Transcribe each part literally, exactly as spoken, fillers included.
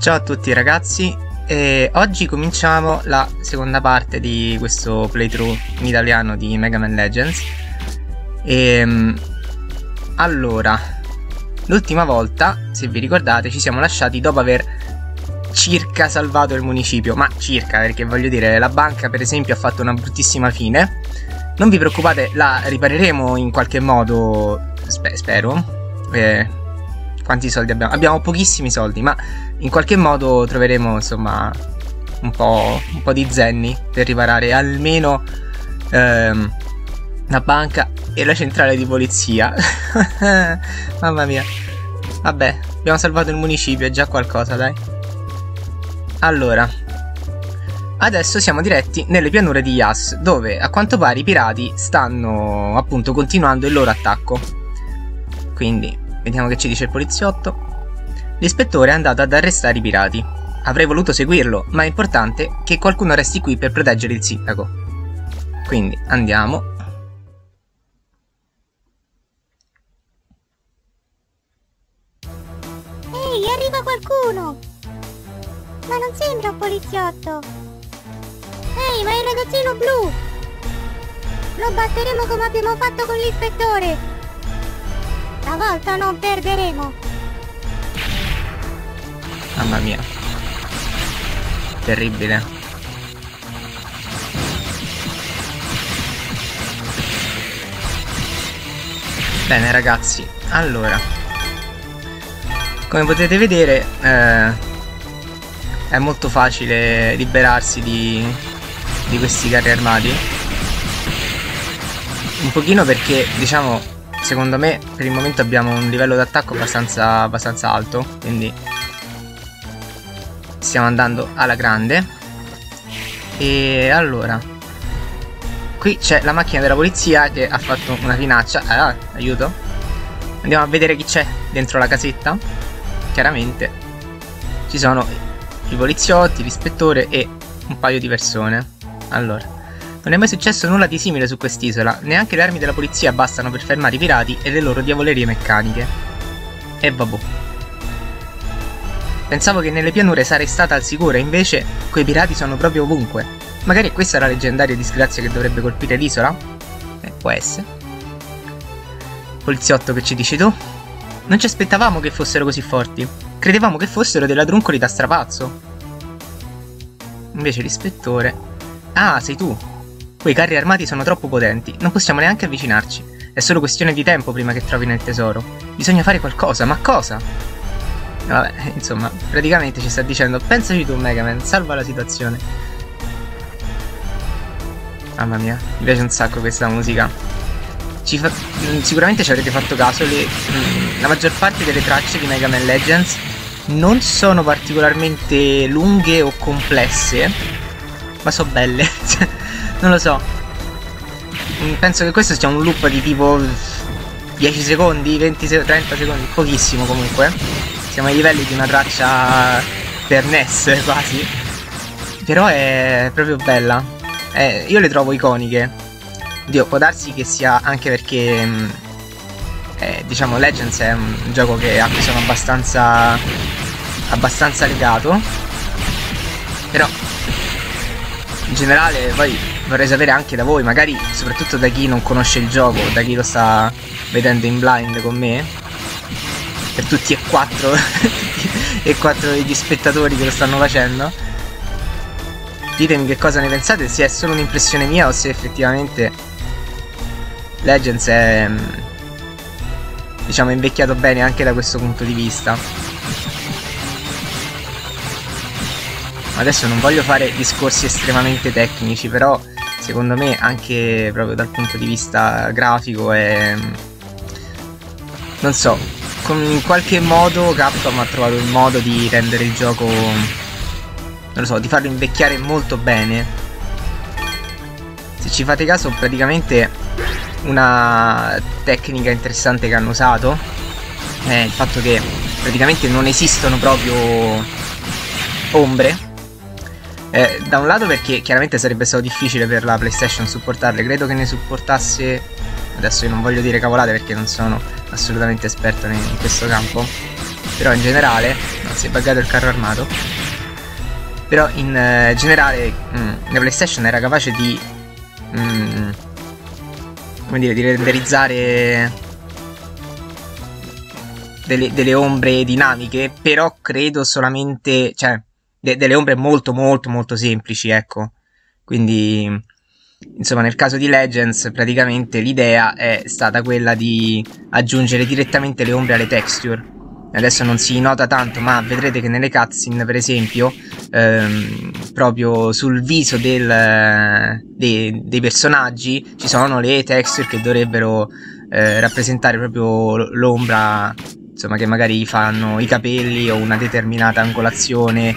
Ciao a tutti ragazzi, e oggi cominciamo la seconda parte di questo playthrough in italiano di Mega Man Legends. E, allora, l'ultima volta, se vi ricordate, ci siamo lasciati dopo aver circa salvato il municipio. Ma circa, perché voglio dire, la banca per esempio ha fatto una bruttissima fine. Non vi preoccupate, la ripareremo in qualche modo, spe- spero. E, quanti soldi abbiamo? Abbiamo pochissimi soldi, ma in qualche modo troveremo, insomma, un po', un po' di zenni per riparare almeno ehm, la banca e la centrale di polizia. Mamma mia. Vabbè, abbiamo salvato il municipio, è già qualcosa, dai. Allora, adesso siamo diretti nelle pianure di Yas, dove a quanto pare i pirati stanno appunto continuando il loro attacco. Quindi vediamo che ci dice il poliziotto. L'ispettore è andato ad arrestare i pirati. Avrei voluto seguirlo, ma è importante che qualcuno resti qui per proteggere il sindaco. Quindi andiamo. Ehi, arriva qualcuno! Ma non sembra un poliziotto! Ehi, ma è il ragazzino blu! Lo batteremo come abbiamo fatto con l'ispettore! Stavolta non perderemo! Mamma mia, terribile. Bene ragazzi, allora, come potete vedere eh, è molto facile liberarsi di, di questi carri armati. Un pochino perché, diciamo, secondo me per il momento abbiamo un livello d'attacco abbastanza, abbastanza alto, quindi stiamo andando alla grande. E allora, qui c'è la macchina della polizia che ha fatto una finaccia. Ah, aiuto. Andiamo a vedere chi c'è dentro la casetta. Chiaramente ci sono i poliziotti, l'ispettore e un paio di persone. Allora, non è mai successo nulla di simile su quest'isola. Neanche le armi della polizia bastano per fermare i pirati e le loro diavolerie meccaniche. E vabbò, pensavo che nelle pianure sarei stata al sicuro, invece quei pirati sono proprio ovunque. Magari questa è la leggendaria disgrazia che dovrebbe colpire l'isola? Eh, può essere. Poliziotto, che ci dici tu? Non ci aspettavamo che fossero così forti. Credevamo che fossero dei ladruncoli da strapazzo. Invece l'ispettore... Ah, sei tu. Quei carri armati sono troppo potenti. Non possiamo neanche avvicinarci. È solo questione di tempo prima che trovino il tesoro. Bisogna fare qualcosa, ma cosa? Vabbè, insomma, praticamente ci sta dicendo: pensaci tu, Mega Man, salva la situazione. Mamma mia, mi piace un sacco questa musica. Ci fa... Sicuramente ci avrete fatto caso, le... la maggior parte delle tracce di Mega Man Legends non sono particolarmente lunghe o complesse, ma sono belle. Non lo so. Penso che questo sia un loop di tipo dieci secondi, venti, trenta secondi, pochissimo comunque. Siamo ai livelli di una traccia per N E S quasi. Però è proprio bella, eh, io le trovo iconiche. Oddio, può darsi che sia anche perché mh, eh, diciamo Legends è un gioco che a cui sono abbastanza abbastanza legato. Però in generale poi vorrei sapere anche da voi, magari soprattutto da chi non conosce il gioco, da chi lo sta vedendo in blind con me, per tutti e quattro e quattro degli spettatori che lo stanno facendo. Ditemi che cosa ne pensate, se è solo un'impressione mia o se effettivamente Legends è, diciamo, invecchiato bene anche da questo punto di vista. Adesso non voglio fare discorsi estremamente tecnici, però secondo me anche proprio dal punto di vista grafico è, non so, in qualche modo Capcom ha trovato il modo di rendere il gioco, non lo so, di farlo invecchiare molto bene. Se ci fate caso, praticamente una tecnica interessante che hanno usato è il fatto che praticamente non esistono proprio ombre, eh, da un lato perché chiaramente sarebbe stato difficile per la PlayStation supportarle. Credo che ne supportasse, adesso io non voglio dire cavolate perché non sono assolutamente esperto in questo campo, però in generale si è buggato il carro armato. Però in eh, generale mh, la PlayStation era capace di mh, come dire, di renderizzare delle, delle ombre dinamiche, però credo solamente, cioè de, delle ombre molto molto molto semplici, ecco. Quindi insomma, nel caso di Legends praticamente l'idea è stata quella di aggiungere direttamente le ombre alle texture. Adesso non si nota tanto, ma vedrete che nelle cutscene, per esempio, ehm, proprio sul viso del, de, dei personaggi ci sono le texture che dovrebbero eh, rappresentare proprio l'ombra, insomma, che magari fanno i capelli o una determinata angolazione.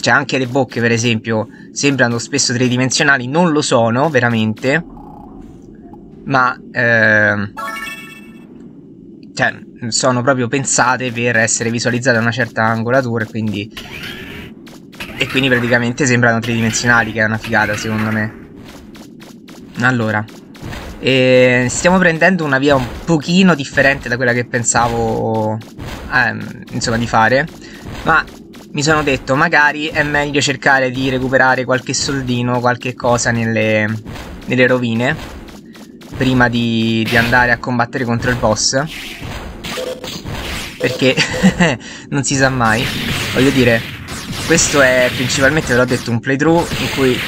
Cioè anche le bocche, per esempio, sembrano spesso tridimensionali, non lo sono veramente, ma ehm, cioè sono proprio pensate per essere visualizzate a una certa angolatura, quindi e quindi praticamente sembrano tridimensionali, che è una figata secondo me. Allora, e stiamo prendendo una via un pochino differente da quella che pensavo ehm, insomma di fare, ma mi sono detto magari è meglio cercare di recuperare qualche soldino, qualche cosa nelle, nelle rovine prima di, di andare a combattere contro il boss, perché non si sa mai. Voglio dire, questo è principalmente, ve l'ho detto, un playthrough in cui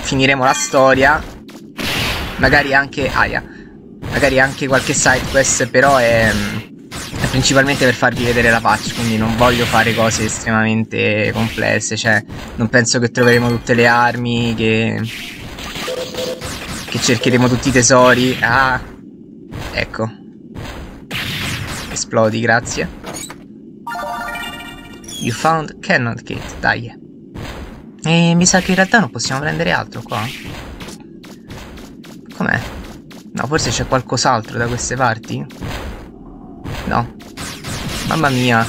finiremo la storia, magari anche aia, magari anche qualche side quest, però è, è principalmente per farvi vedere la patch, quindi non voglio fare cose estremamente complesse. Cioè non penso che troveremo tutte le armi, che che cercheremo tutti i tesori. Ah, ecco, esplodi, grazie. You found cannot gate, dai. E mi sa che in realtà non possiamo prendere altro qua. Com'è? No, forse c'è qualcos'altro da queste parti? No. Mamma mia,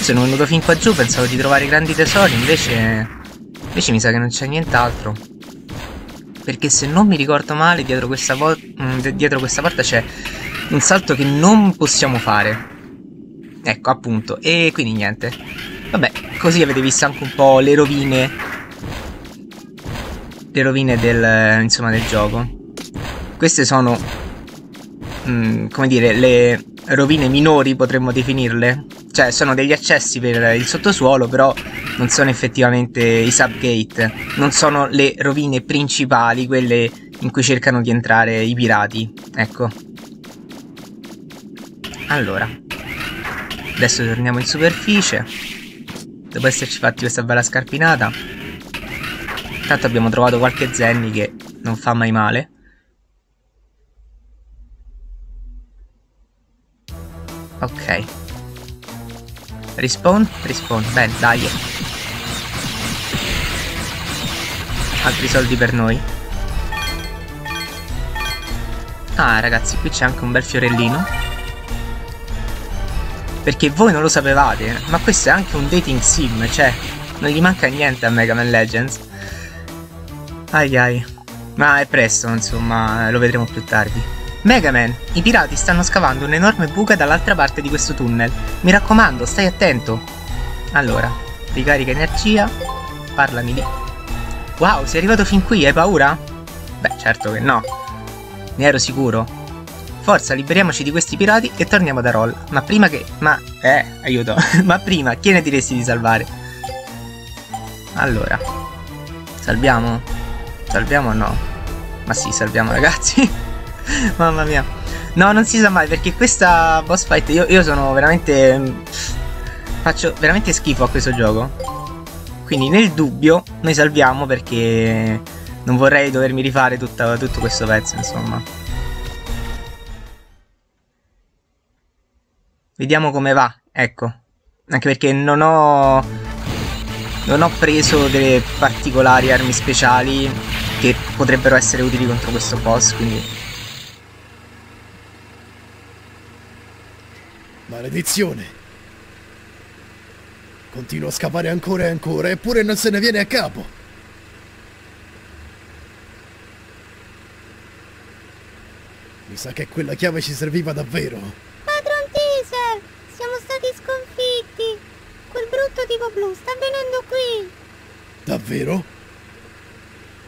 sono venuto fin qua giù, pensavo di trovare grandi tesori, invece invece mi sa che non c'è nient'altro. Perché se non mi ricordo male, dietro questa, dietro questa porta c'è un salto che non possiamo fare. Ecco, appunto. E quindi niente. Vabbè, così avete visto anche un po' le rovine, le rovine del, insomma, del gioco. Queste sono mh, come dire, le rovine minori, potremmo definirle. Cioè sono degli accessi per il sottosuolo, però non sono effettivamente i subgate. Non sono le rovine principali, quelle in cui cercano di entrare i pirati. Ecco. Allora, adesso torniamo in superficie, dopo esserci fatti questa bella scarpinata. Intanto abbiamo trovato qualche zenny che non fa mai male. Ok, Respawn, respawn, beh dai. Altri soldi per noi. Ah ragazzi, qui c'è anche un bel fiorellino, perché voi non lo sapevate, ma questo è anche un dating sim, cioè non gli manca niente a Mega Man Legends. Ai ai, ma è presto, insomma, lo vedremo più tardi. Mega Man, i pirati stanno scavando un'enorme buca dall'altra parte di questo tunnel. Mi raccomando, stai attento. Allora, ricarica energia, parlami di... Wow, sei arrivato fin qui, hai paura? Beh, certo che no. Ne ero sicuro. Forza, liberiamoci di questi pirati e torniamo da Roll. Ma prima che... Ma... Eh, aiuto. Ma prima, chi ne diresti di salvare? Allora, salviamo? Salviamo o no? Ma sì, salviamo ragazzi. Mamma mia. No, non si sa mai, perché questa boss fight Io, io sono veramente... Faccio veramente schifo a questo gioco. Quindi nel dubbio noi salviamo, perché non vorrei dovermi rifare tutta, tutto questo pezzo, insomma. Vediamo come va, ecco. Anche perché non ho Non ho preso delle particolari armi speciali che potrebbero essere utili contro questo boss, quindi. Maledizione, continua a scavare ancora e ancora, eppure non se ne viene a capo. Mi sa che quella chiave ci serviva davvero. Siamo stati sconfitti! blu sta venendo qui! Davvero?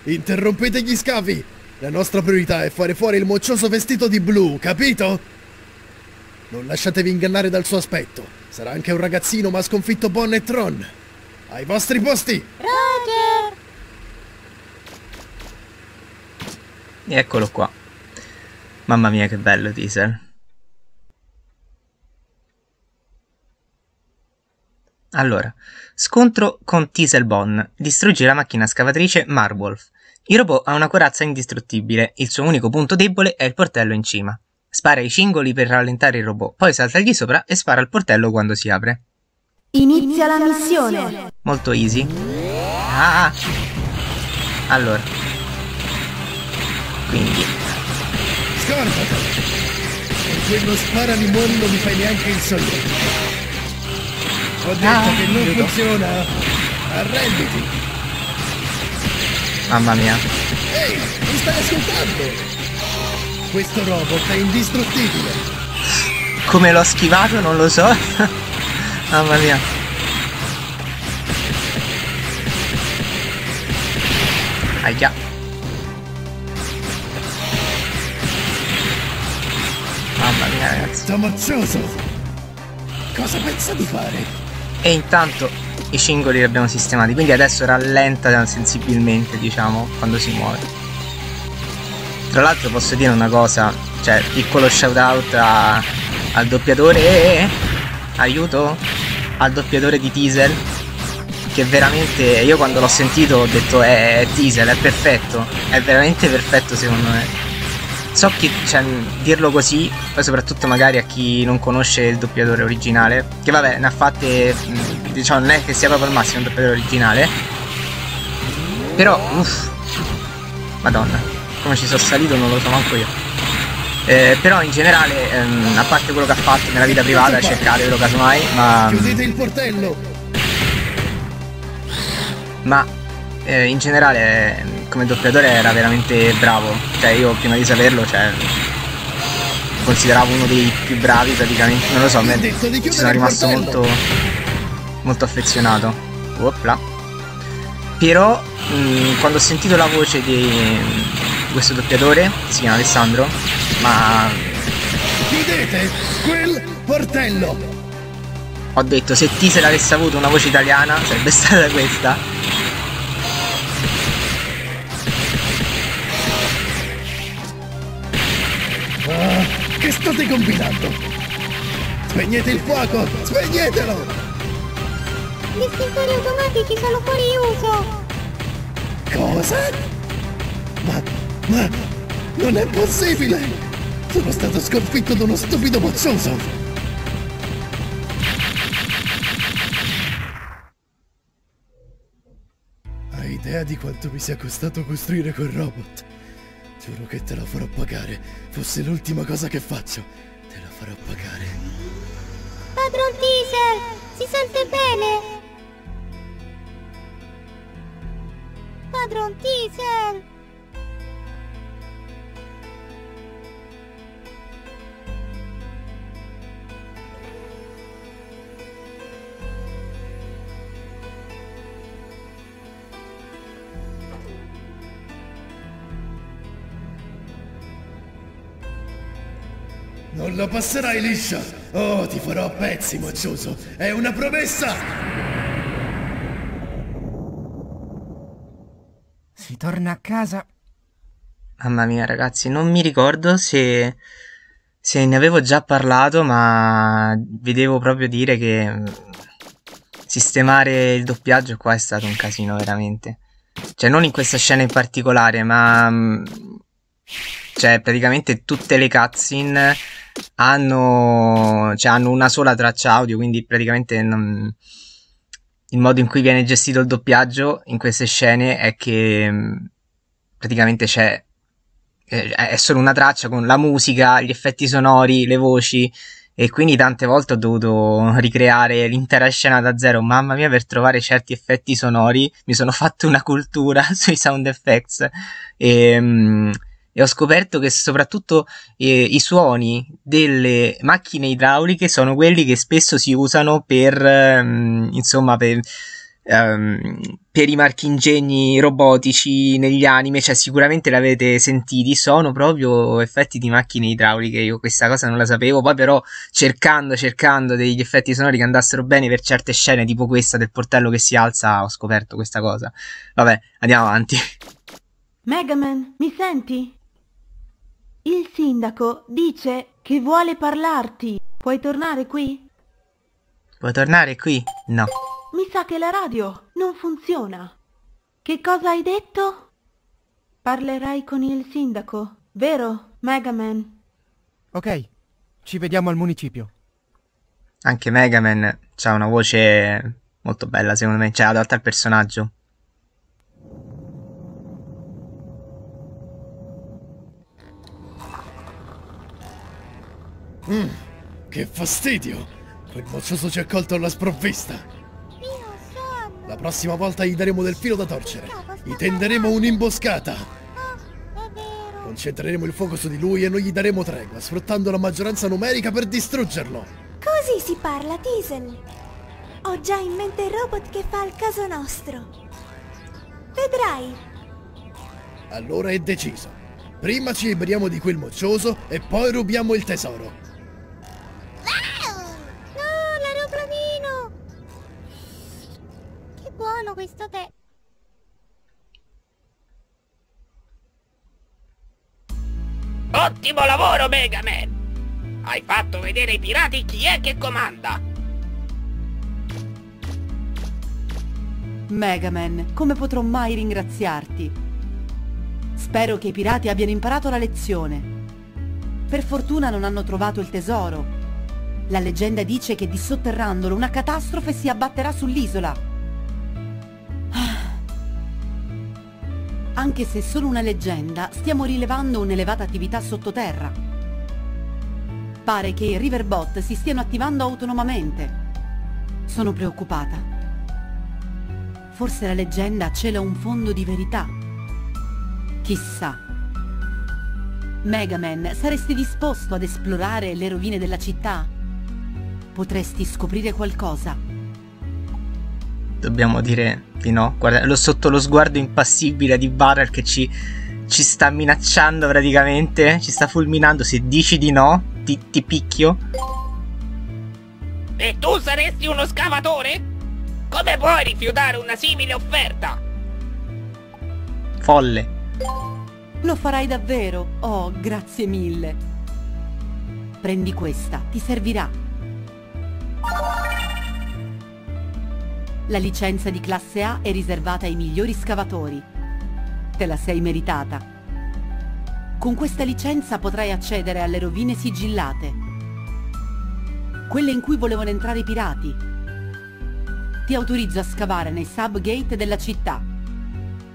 Interrompete gli scavi! La nostra priorità è fare fuori il moccioso vestito di blu, capito? Non lasciatevi ingannare dal suo aspetto. Sarà anche un ragazzino ma ha sconfitto Bonne e Tron. Ai vostri posti! Roger! Eccolo qua. Mamma mia che bello Teisel. Allora, scontro con Teisel Bonne. Distruggi la macchina scavatrice Marwolf. Il robot ha una corazza indistruttibile, il suo unico punto debole è il portello in cima. Spara i cingoli per rallentare il robot, poi saltagli sopra e spara al portello quando si apre. Inizia la missione! Molto easy. Ah! Allora. Quindi. Scorda! Se non spara di buon non mi fai neanche il solletico. Ho detto ah, che non credo. funziona! Arrenditi! Mamma mia. Ehi, hey, mi stai ascoltando? Questo robot è indistruttibile. Come l'ho schivato non lo so. Mamma mia. Aia. Mamma mia ragazzi. Sto mozzioso. Cosa pensa di fare? E intanto... i cingoli li abbiamo sistemati, quindi adesso rallenta sensibilmente, diciamo, quando si muove. Tra l'altro posso dire una cosa, cioè, piccolo shout out a, al doppiatore, aiuto, al doppiatore di Teisel, che veramente, io quando l'ho sentito ho detto, eh, Teisel, è perfetto, è veramente perfetto secondo me. So che, cioè, dirlo così, poi soprattutto magari a chi non conosce il doppiatore originale, che vabbè, ne ha fatte... diciamo non è che sia proprio al massimo il doppiatore originale, però uff, madonna come ci sono salito non lo so manco io, eh, però in generale ehm, a parte quello che ha fatto nella vita privata, cercatelo casomai, ma chiudete il portello, ma eh, in generale come doppiatore era veramente bravo, cioè io prima di saperlo, cioè consideravo uno dei più bravi praticamente, non lo so, me, ci sono rimasto molto molto affezionato. Opla. Però mh, quando ho sentito la voce di, di questo doppiatore, si chiama Alessandro, ma chiudete quel portello, ho detto se Teisel avesse avuto una voce italiana sarebbe stata questa. Ah, che state combinando? Spegnete il fuoco, spegnetelo. Gli stintori automatici sono fuori uso! Cosa? Ma... ma... non è possibile! Sono stato sconfitto da uno stupido mozzioso! Hai idea di quanto mi sia costato costruire quel robot? Giuro che te la farò pagare, fosse l'ultima cosa che faccio! Te la farò pagare! Padron Teisel! Si sente bene! Padron Teisel! Non la passerai liscia! Oh, ti farò a pezzi, moccioso! È una promessa! Si torna a casa. Mamma mia ragazzi, non mi ricordo se, se ne avevo già parlato, ma vi devo proprio dire che sistemare il doppiaggio qua è stato un casino veramente. Cioè non in questa scena in particolare, ma cioè praticamente tutte le cutscene hanno, cioè, hanno una sola traccia audio, quindi praticamente non... il modo in cui viene gestito il doppiaggio in queste scene è che mh, praticamente c'è eh, è solo una traccia con la musica, gli effetti sonori, le voci, e quindi tante volte ho dovuto ricreare l'intera scena da zero. Mamma mia, per trovare certi effetti sonori mi sono fatto una cultura sui sound effects e, mh, e ho scoperto che soprattutto eh, i suoni delle macchine idrauliche sono quelli che spesso si usano per ehm, insomma per, ehm, per i marchingegni robotici negli anime, cioè sicuramente l'avete sentiti, sono proprio effetti di macchine idrauliche. Io questa cosa non la sapevo, poi però cercando cercando degli effetti sonori che andassero bene per certe scene, tipo questa del portello che si alza, ho scoperto questa cosa. Vabbè, andiamo avanti. Mega Man, mi senti? Il sindaco dice che vuole parlarti. Puoi tornare qui? Puoi tornare qui? No. Mi sa che la radio non funziona. Che cosa hai detto? Parlerai con il sindaco, vero, Mega Man? Ok, ci vediamo al municipio. Anche Mega Man c'ha una voce molto bella, secondo me, cioè adatta al personaggio. Mm, che fastidio! Quel moccioso ci ha colto alla sprovvista! La prossima volta gli daremo del filo da torcere! Gli tenderemo un'imboscata! Concentreremo il fuoco su di lui e non gli daremo tregua, sfruttando la maggioranza numerica per distruggerlo! Così si parla, Teisel! Ho già in mente il robot che fa il caso nostro! Vedrai! Allora è deciso! Prima ci liberiamo di quel moccioso e poi rubiamo il tesoro! Questo tè. Ottimo lavoro, Mega Man! Hai fatto vedere ai pirati chi è che comanda! Mega Man, come potrò mai ringraziarti? Spero che i pirati abbiano imparato la lezione. Per fortuna non hanno trovato il tesoro. La leggenda dice che dissotterrandolo una catastrofe si abbatterà sull'isola. Anche se solo una leggenda, stiamo rilevando un'elevata attività sottoterra. Pare che i riverbot si stiano attivando autonomamente. Sono preoccupata. Forse la leggenda cela un fondo di verità. Chissà. Mega Man, saresti disposto ad esplorare le rovine della città? Potresti scoprire qualcosa. Dobbiamo dire di no. Guarda, lo, sotto lo sguardo impassibile di Barrel che ci, ci sta minacciando praticamente, ci sta fulminando. Se dici di no, ti, ti picchio. E tu saresti uno scavatore? Come puoi rifiutare una simile offerta? Folle. Lo farai davvero? Oh, grazie mille. Prendi questa, ti servirà. La licenza di classe A è riservata ai migliori scavatori. Te la sei meritata. Con questa licenza potrai accedere alle rovine sigillate, quelle in cui volevano entrare i pirati. Ti autorizzo a scavare nei sub-gate della città.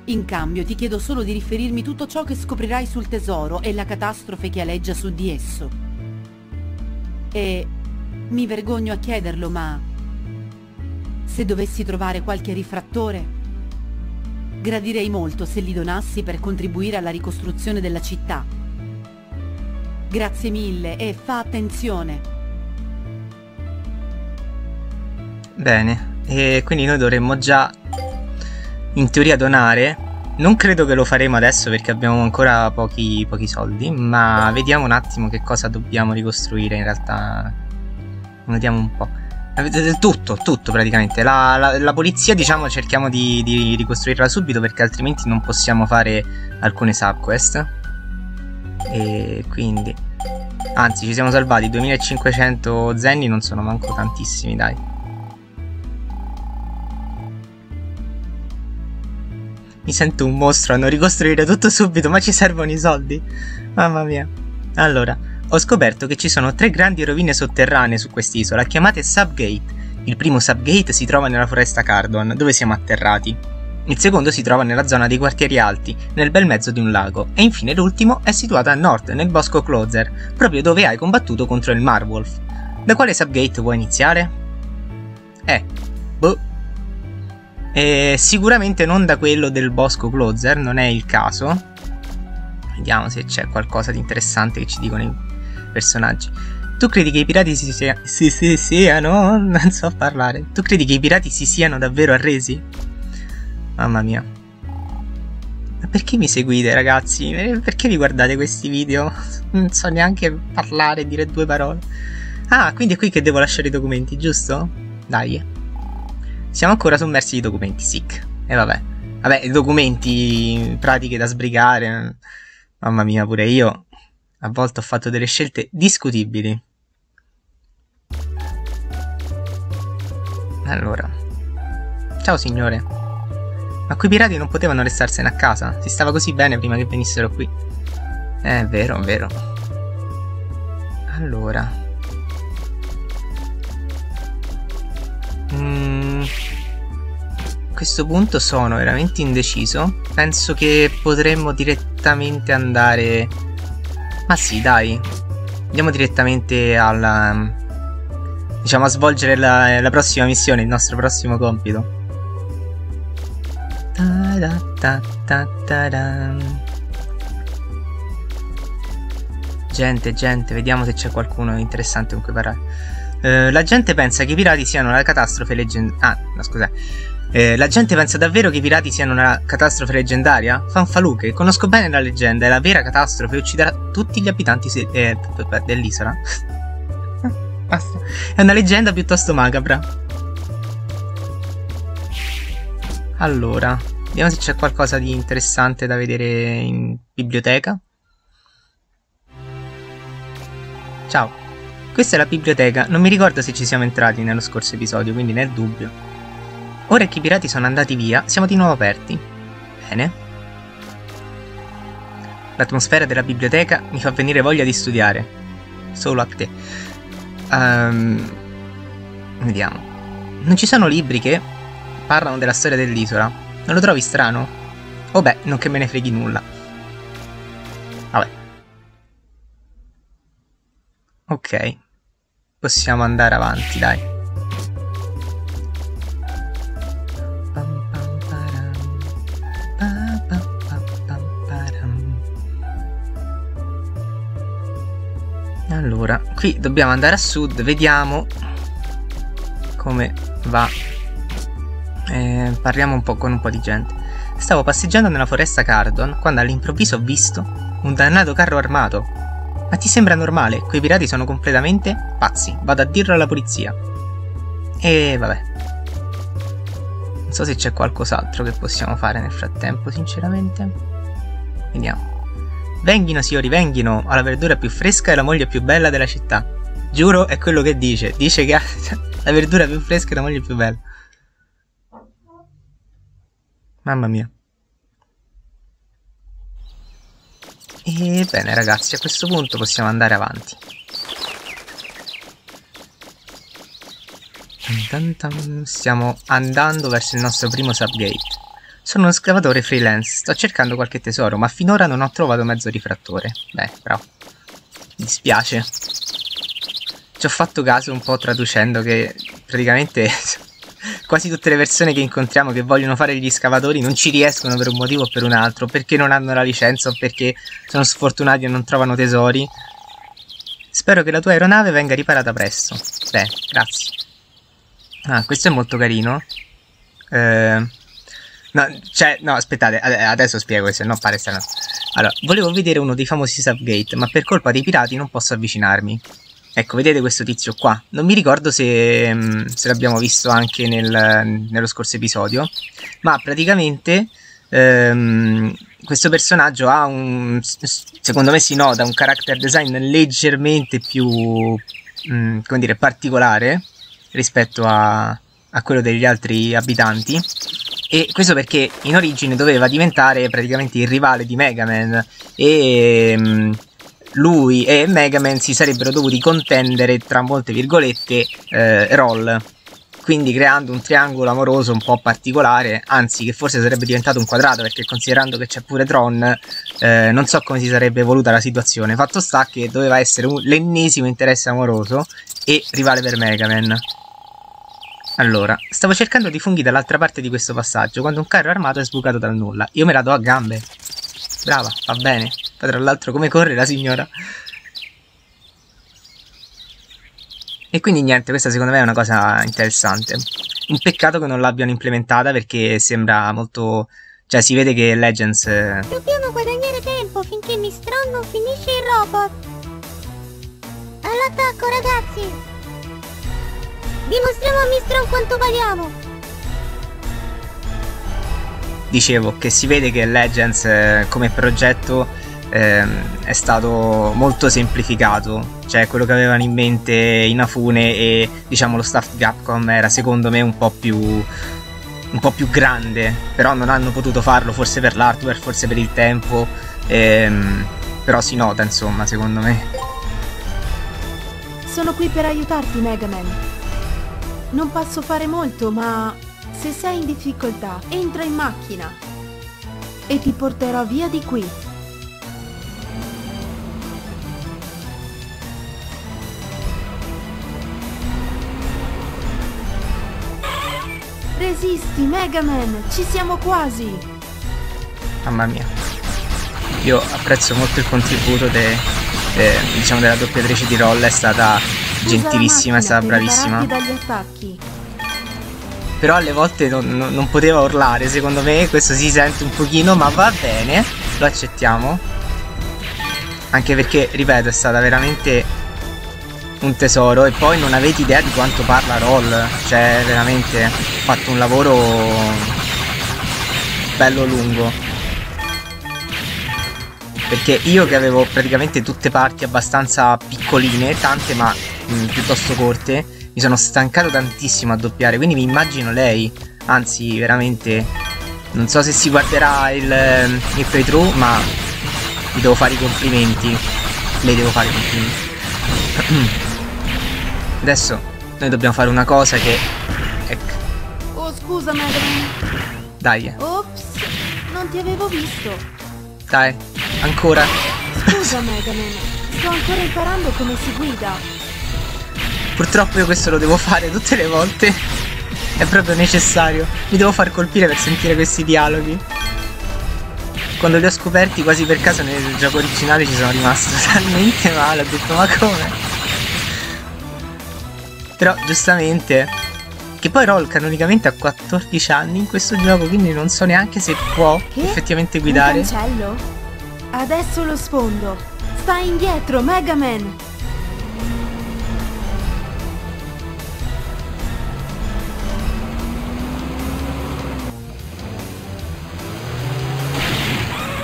In cambio ti chiedo solo di riferirmi tutto ciò che scoprirai sul tesoro e la catastrofe che aleggia su di esso. E... mi vergogno a chiederlo, ma... se dovessi trovare qualche rifrattore, gradirei molto se li donassi per contribuire alla ricostruzione della città. Grazie mille e fa attenzione. Bene, e quindi noi dovremmo già in teoria donare. Non credo che lo faremo adesso perché abbiamo ancora pochi, pochi soldi, ma vediamo un attimo che cosa dobbiamo ricostruire in realtà. Notiamo un po'. Tutto, tutto praticamente. La, la, la polizia, diciamo, cerchiamo di, di ricostruirla subito perché altrimenti non possiamo fare alcune subquest. E quindi... anzi, ci siamo salvati. duemilacinquecento zenni non sono manco tantissimi, dai. Mi sento un mostro a non ricostruire tutto subito, ma ci servono i soldi. Mamma mia. Allora... ho scoperto che ci sono tre grandi rovine sotterranee su quest'isola, chiamate Subgate. Il primo Subgate si trova nella foresta Cardon, dove siamo atterrati. Il secondo si trova nella zona dei quartieri alti, nel bel mezzo di un lago. E infine l'ultimo è situato a nord, nel bosco Closer, proprio dove hai combattuto contro il Marwolf. Da quale Subgate vuoi iniziare? Eh, boh. E sicuramente non da quello del bosco Closer, non è il caso. Vediamo se c'è qualcosa di interessante che ci dicono i personaggi. Tu credi che i pirati si siano... Si, si, siano... Non so parlare. Tu credi che i pirati si siano davvero arresi? Mamma mia. Ma perché mi seguite, ragazzi? Perché vi guardate questi video? Non so neanche parlare, dire due parole. Ah, quindi è qui che devo lasciare i documenti, giusto? Dai. Siamo ancora sommersi di documenti, sick. E vabbè. Vabbè, documenti, pratiche da sbrigare. Mamma mia, pure io a volte ho fatto delle scelte discutibili. Allora. Ciao signore. Ma quei pirati non potevano restarsene a casa. Si stava così bene prima che venissero qui. È vero, è vero. Allora. Mm. A questo punto sono veramente indeciso. Penso che potremmo direttamente andare... Ma sì, dai. Andiamo direttamente alla... Diciamo a svolgere la, la prossima missione, il nostro prossimo compito. Ta da ta ta ta da. Gente, gente, vediamo se c'è qualcuno interessante con cui parlare. Eh, la gente pensa che i pirati siano la catastrofe leggendaria. Ah, no, scusa. Eh, la gente pensa davvero che i pirati siano una catastrofe leggendaria? Fanfaluche, conosco bene la leggenda, è la vera catastrofe, ucciderà tutti gli abitanti eh, dell'isola. Basta, è una leggenda piuttosto macabra. Allora, vediamo se c'è qualcosa di interessante da vedere in biblioteca. Ciao, questa è la biblioteca, non mi ricordo se ci siamo entrati nello scorso episodio, quindi nel dubbio. Ora che i pirati sono andati via, siamo di nuovo aperti. Bene. L'atmosfera della biblioteca mi fa venire voglia di studiare. Solo a te. Um, vediamo. Non ci sono libri che parlano della storia dell'isola. Non lo trovi strano? Oh beh, non che me ne freghi nulla. Vabbè. Ok. Possiamo andare avanti, dai. Allora, qui dobbiamo andare a sud, vediamo come va. Eh, parliamo un po' con un po' di gente. Stavo passeggiando nella foresta Cardon quando all'improvviso ho visto un dannato carro armato. Ma ti sembra normale? Quei pirati sono completamente pazzi, vado a dirlo alla polizia. E vabbè. Non so se c'è qualcos'altro che possiamo fare nel frattempo, sinceramente. Vediamo. Venghino signori, venghino, ha la verdura più fresca e la moglie più bella della città. Giuro, è quello che dice. Dice che ha la verdura più fresca e la moglie più bella. Mamma mia. E bene ragazzi, a questo punto possiamo andare avanti. Stiamo andando verso il nostro primo subgate. Sono uno scavatore freelance, sto cercando qualche tesoro, ma finora non ho trovato mezzo rifrattore. Beh, bravo. Mi dispiace. Ci ho fatto caso un po' traducendo che praticamente quasi tutte le persone che incontriamo che vogliono fare gli scavatori non ci riescono per un motivo o per un altro, perché non hanno la licenza o perché sono sfortunati e non trovano tesori. Spero che la tua aeronave venga riparata presto. Beh, grazie. Ah, questo è molto carino. Ehm... No, cioè, no, aspettate, adesso spiego, se no pare strano. Allora, volevo vedere uno dei famosi subgate, ma per colpa dei pirati non posso avvicinarmi. Ecco, vedete questo tizio qua. Non mi ricordo se, se l'abbiamo visto anche nel, nello scorso episodio, ma praticamente ehm, questo personaggio ha un... Secondo me si nota un character design leggermente più, mh, come dire, particolare rispetto a, a quello degli altri abitanti. E questo perché in origine doveva diventare praticamente il rivale di Mega Man e um, lui e Mega Man si sarebbero dovuti contendere tra molte virgolette eh, Roll, quindi creando un triangolo amoroso un po' particolare, anzi che forse sarebbe diventato un quadrato perché considerando che c'è pure Tron eh, non so come si sarebbe evoluta la situazione. Fatto sta che doveva essere l'ennesimo interesse amoroso e rivale per Mega Man. Allora, stavo cercando di funghi dall'altra parte di questo passaggio quando un carro armato è sbucato dal nulla. Io me la do a gambe. Brava, va bene. Poi tra l'altro come corre la signora. E quindi niente, questa secondo me è una cosa interessante. Un peccato che non l'abbiano implementata, perché sembra molto... Cioè si vede che Legends... Dobbiamo guadagnare tempo finché Miss Tron non finisce il robot. All'attacco ragazzi! Dimostriamo a Miss Tron quanto valiamo! Dicevo che si vede che Legends eh, come progetto eh, è stato molto semplificato. Cioè quello che avevano in mente Inafune e diciamo lo staff di Capcom era secondo me un po' più un po' più grande, però non hanno potuto farlo, forse per l'hardware, forse per il tempo, ehm, però si nota insomma secondo me. Sono qui per aiutarti Mega Man. Non posso fare molto, ma se sei in difficoltà entra in macchina e ti porterò via di qui. Resisti Mega Man, ci siamo quasi! Mamma mia, io apprezzo molto il contributo de, de, diciamo della doppiatrice di Roll, è stata gentilissima, è stata bravissima. Però alle volte non, non, non poteva urlare, secondo me questo si sente un pochino, ma va bene, lo accettiamo. Anche perché, ripeto, è stata veramente un tesoro, e poi non avete idea di quanto parla Roll, cioè veramente ha fatto un lavoro bello lungo, perché io che avevo praticamente tutte parti abbastanza piccoline, tante ma mh, piuttosto corte, mi sono stancato tantissimo a doppiare, quindi mi immagino lei, anzi veramente non so se si guarderà il, il playthrough, ma vi devo fare i complimenti, le devo fare i complimenti. Adesso noi dobbiamo fare una cosa che... Ecco. Oh scusa Madame. Dai. Ops, non ti avevo visto. Dai, ancora. Scusa Madame, sto ancora imparando come si guida. Purtroppo io questo lo devo fare tutte le volte. È proprio necessario. Mi devo far colpire per sentire questi dialoghi. Quando li ho scoperti quasi per caso nel gioco originale ci sono rimasto talmente male, ho detto ma come? Però giustamente, che poi Roll canonicamente ha quattordici anni in questo gioco, quindi non so neanche se può che? effettivamente guidare. Un cancello? Adesso lo sfondo. Stai indietro, Mega Man.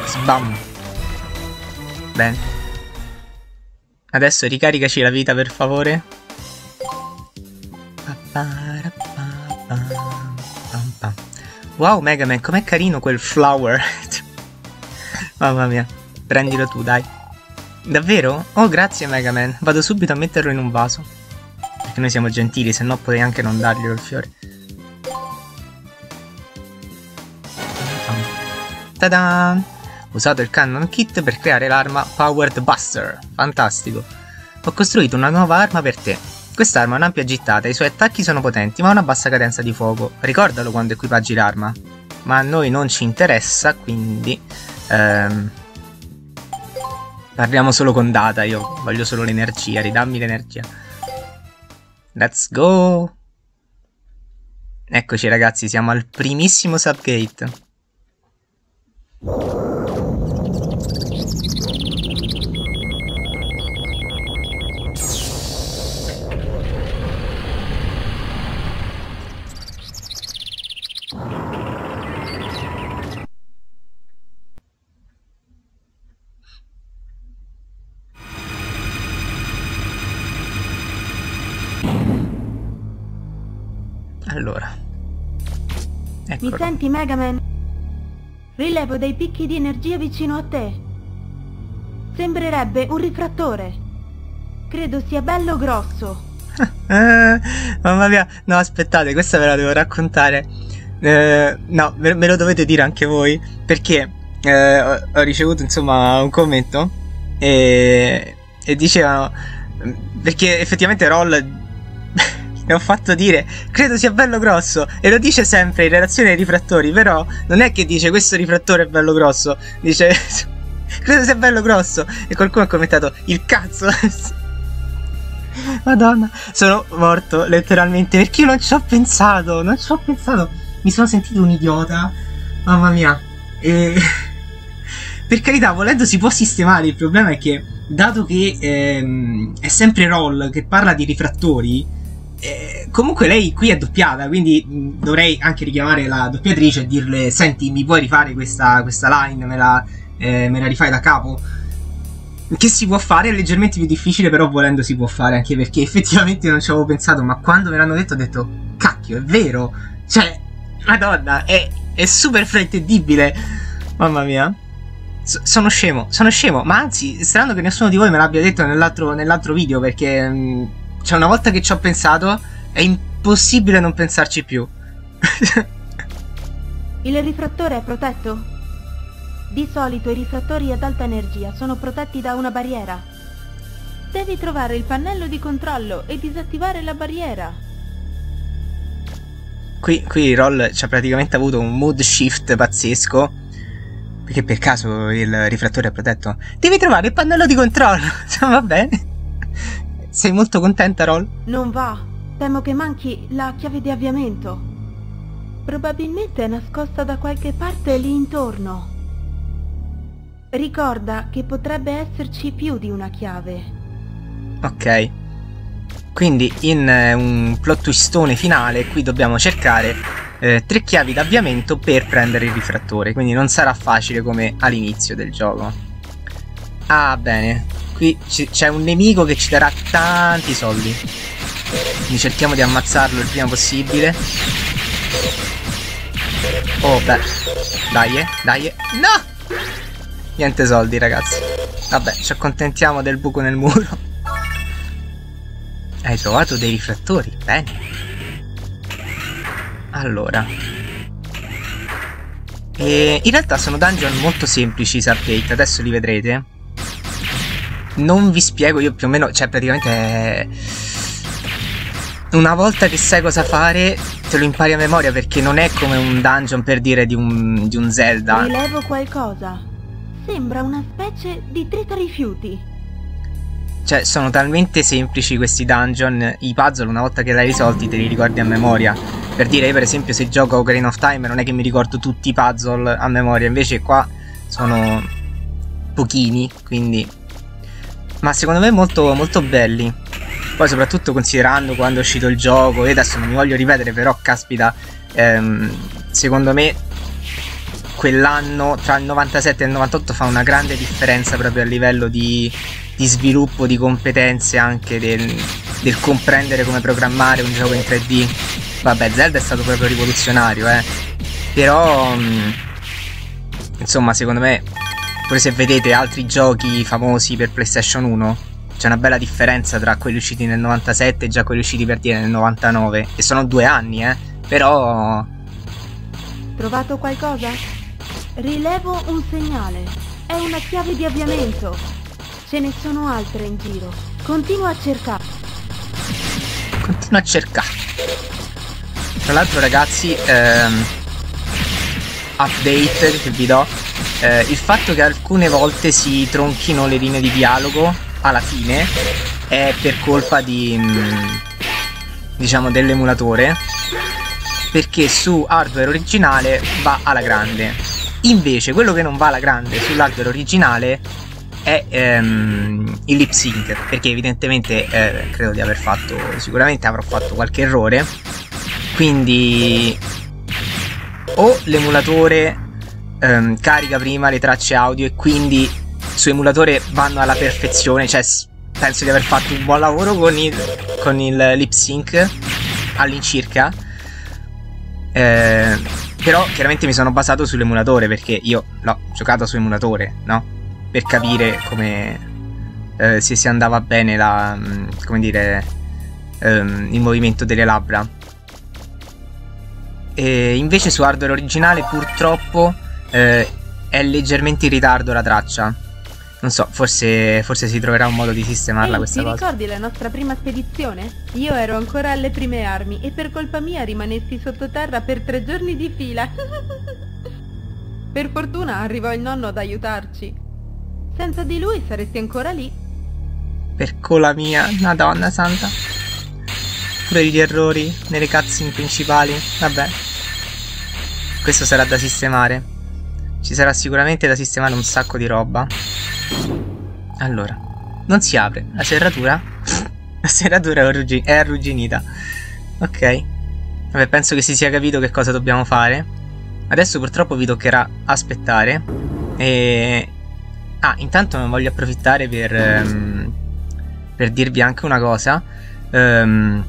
Sbam. Bene. Adesso ricaricaci la vita per favore. Wow Mega Man, com'è carino quel flower. Mamma mia, prendilo tu dai. Davvero? Oh grazie Mega Man, vado subito a metterlo in un vaso, perché noi siamo gentili, se no potrei anche non darglielo il fiore. Ta-da! Usato il cannon kit per creare l'arma Powered Buster. Fantastico. Ho costruito una nuova arma per te. Quest'arma ha un'ampia gittata, i suoi attacchi sono potenti ma ha una bassa cadenza di fuoco. Ricordalo quando equipaggi l'arma. Ma a noi non ci interessa, quindi... Ehm, parliamo solo con Data, io voglio solo l'energia, ridammi l'energia. Let's go! Eccoci ragazzi, siamo al primissimo subgate. Allora, eccolo. Mi senti Mega Man? Rilevo dei picchi di energia vicino a te. Sembrerebbe un rifrattore. Credo sia bello grosso. Mamma mia, no aspettate, questa ve la devo raccontare. eh, No, me lo dovete dire anche voi, perché eh, ho ricevuto insomma un commento E, e dicevano, perché effettivamente Roll ne ho fatto dire, credo sia bello grosso, e lo dice sempre in relazione ai rifrattori, però non è che dice questo rifrattore è bello grosso, dice credo sia bello grosso. E qualcuno ha commentato: il cazzo. Madonna, sono morto letteralmente, perché io non ci ho pensato, non ci ho pensato, mi sono sentito un idiota, mamma mia. E per carità, volendo si può sistemare, il problema è che dato che ehm, è sempre Roll che parla di rifrattori, eh, comunque lei qui è doppiata, quindi mh, dovrei anche richiamare la doppiatrice e dirle: senti, mi puoi rifare questa, questa line, me la, eh, me la rifai da capo? Che si può fare, è leggermente più difficile, però volendo si può fare, anche perché effettivamente non ci avevo pensato, ma quando me l'hanno detto ho detto: cacchio, è vero, cioè, madonna, è, è super fraintendibile, mamma mia. Sono scemo, sono scemo, ma anzi, strano che nessuno di voi me l'abbia detto nell'altro nell'altro video, perché mh, cioè, una volta che ci ho pensato è impossibile non pensarci più. Il rifrattore è protetto? Di solito i rifrattori ad alta energia sono protetti da una barriera. Devi trovare il pannello di controllo e disattivare la barriera. Qui, qui Roll ci ha praticamente avuto un mood shift pazzesco. Perché per caso il rifrattore è protetto? Devi trovare il pannello di controllo! Va bene? Sei molto contenta, Roll? Non va. Temo che manchi la chiave di avviamento. Probabilmente è nascosta da qualche parte lì intorno. Ricorda che potrebbe esserci più di una chiave. Ok. Quindi in un plot twistone finale qui dobbiamo cercare... Eh, tre chiavi d'avviamento per prendere il rifrattore, quindi non sarà facile come all'inizio del gioco. Ah, bene, qui c'è un nemico che ci darà tanti soldi, quindi cerchiamo di ammazzarlo il prima possibile. Oh, beh, dai, dai, no! Niente soldi, ragazzi. Vabbè, ci accontentiamo del buco nel muro. Hai trovato dei rifrattori, bene. Allora, e in realtà sono dungeon molto semplici, Sargate, adesso li vedrete. Non vi spiego io più o meno, cioè praticamente è... una volta che sai cosa fare te lo impari a memoria, perché non è come un dungeon, per dire, di un, di un Zelda. Rilevo qualcosa, sembra una specie di trita rifiuti. Cioè, sono talmente semplici questi dungeon, i puzzle una volta che l'hai risolti te li ricordi a memoria. Per dire, io per esempio se gioco Ocarina of Time non è che mi ricordo tutti i puzzle a memoria, invece qua sono pochini, quindi... Ma secondo me molto, molto belli. Poi soprattutto considerando quando è uscito il gioco, e adesso non mi voglio ripetere, però caspita, ehm, secondo me quell'anno tra il novantasette e il novantotto fa una grande differenza proprio a livello di... di sviluppo, di competenze, anche del, del comprendere come programmare un gioco in tre D. Vabbè, Zelda è stato proprio rivoluzionario, eh. Però mh, insomma, secondo me, pure se vedete altri giochi famosi per PlayStation uno, c'è una bella differenza tra quelli usciti nel novantasette e già quelli usciti, per dire, nel novantanove. E sono due anni, eh. Però... Trovato qualcosa? Rilevo un segnale. È una chiave di avviamento. Ce ne sono altre in giro. Continua a cercare. Continua a cercare. Tra l'altro, ragazzi, ehm, update che vi do, eh, il fatto che alcune volte si tronchino le linee di dialogo alla fine è per colpa di mh, diciamo dell'emulatore, perché su hardware originale va alla grande. Invece quello che non va alla grande sull'hardware originale è ehm, il lip sync, perché evidentemente eh, credo di aver fatto, sicuramente avrò fatto qualche errore, quindi o l'emulatore ehm, carica prima le tracce audio e quindi su emulatore vanno alla perfezione, cioè penso di aver fatto un buon lavoro con il, con il lip sync all'incirca, eh, però chiaramente mi sono basato sull'emulatore, perché io l'ho giocato su emulatore, no? Per capire come eh, se si andava bene la, come dire, ehm, il movimento delle labbra. E invece su hardware originale purtroppo eh, è leggermente in ritardo la traccia. Non so, forse, forse si troverà un modo di sistemarla. Ehi, questa ti cosa. Ti ricordi la nostra prima spedizione? Io ero ancora alle prime armi e per colpa mia rimanessi sottoterra per tre giorni di fila. Per fortuna arrivò il nonno ad aiutarci. Senza di lui saresti ancora lì. Percola mia, madonna santa. Pure gli errori nelle cutscene principali. Vabbè, questo sarà da sistemare. Ci sarà sicuramente da sistemare un sacco di roba. Allora, non si apre. La serratura? La serratura è arrugginita. Ok. Vabbè, penso che si sia capito che cosa dobbiamo fare. Adesso purtroppo vi toccherà aspettare. E... ah, intanto non voglio approfittare per, um, per dirvi anche una cosa um,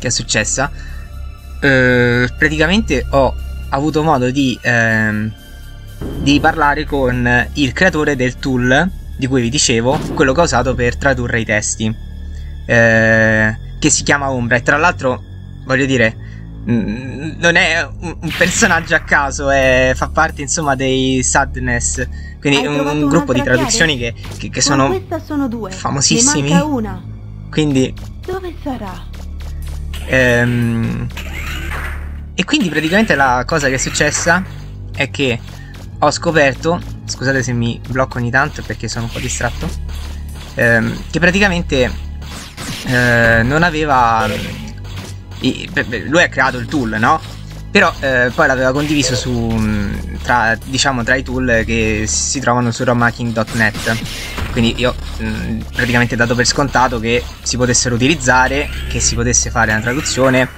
che è successa. Uh, praticamente ho avuto modo di, um, di parlare con il creatore del tool di cui vi dicevo, quello che ho usato per tradurre i testi, uh, che si chiama Ombra. E tra l'altro, voglio dire, non è un personaggio a caso, è, fa parte insomma dei Sadness, quindi un, un gruppo di traduzioni che, che, che sono, sono due. famosissimi. Una. Quindi dove sarà? Ehm, e quindi praticamente la cosa che è successa è che ho scoperto, scusate se mi blocco ogni tanto perché sono un po' distratto, ehm, che praticamente eh, non aveva... lui ha creato il tool, no? Però eh, poi l'aveva condiviso su tra, diciamo tra i tool che si trovano su romhacking punto net. Quindi io mh, praticamente dato per scontato che si potessero utilizzare, che si potesse fare una traduzione.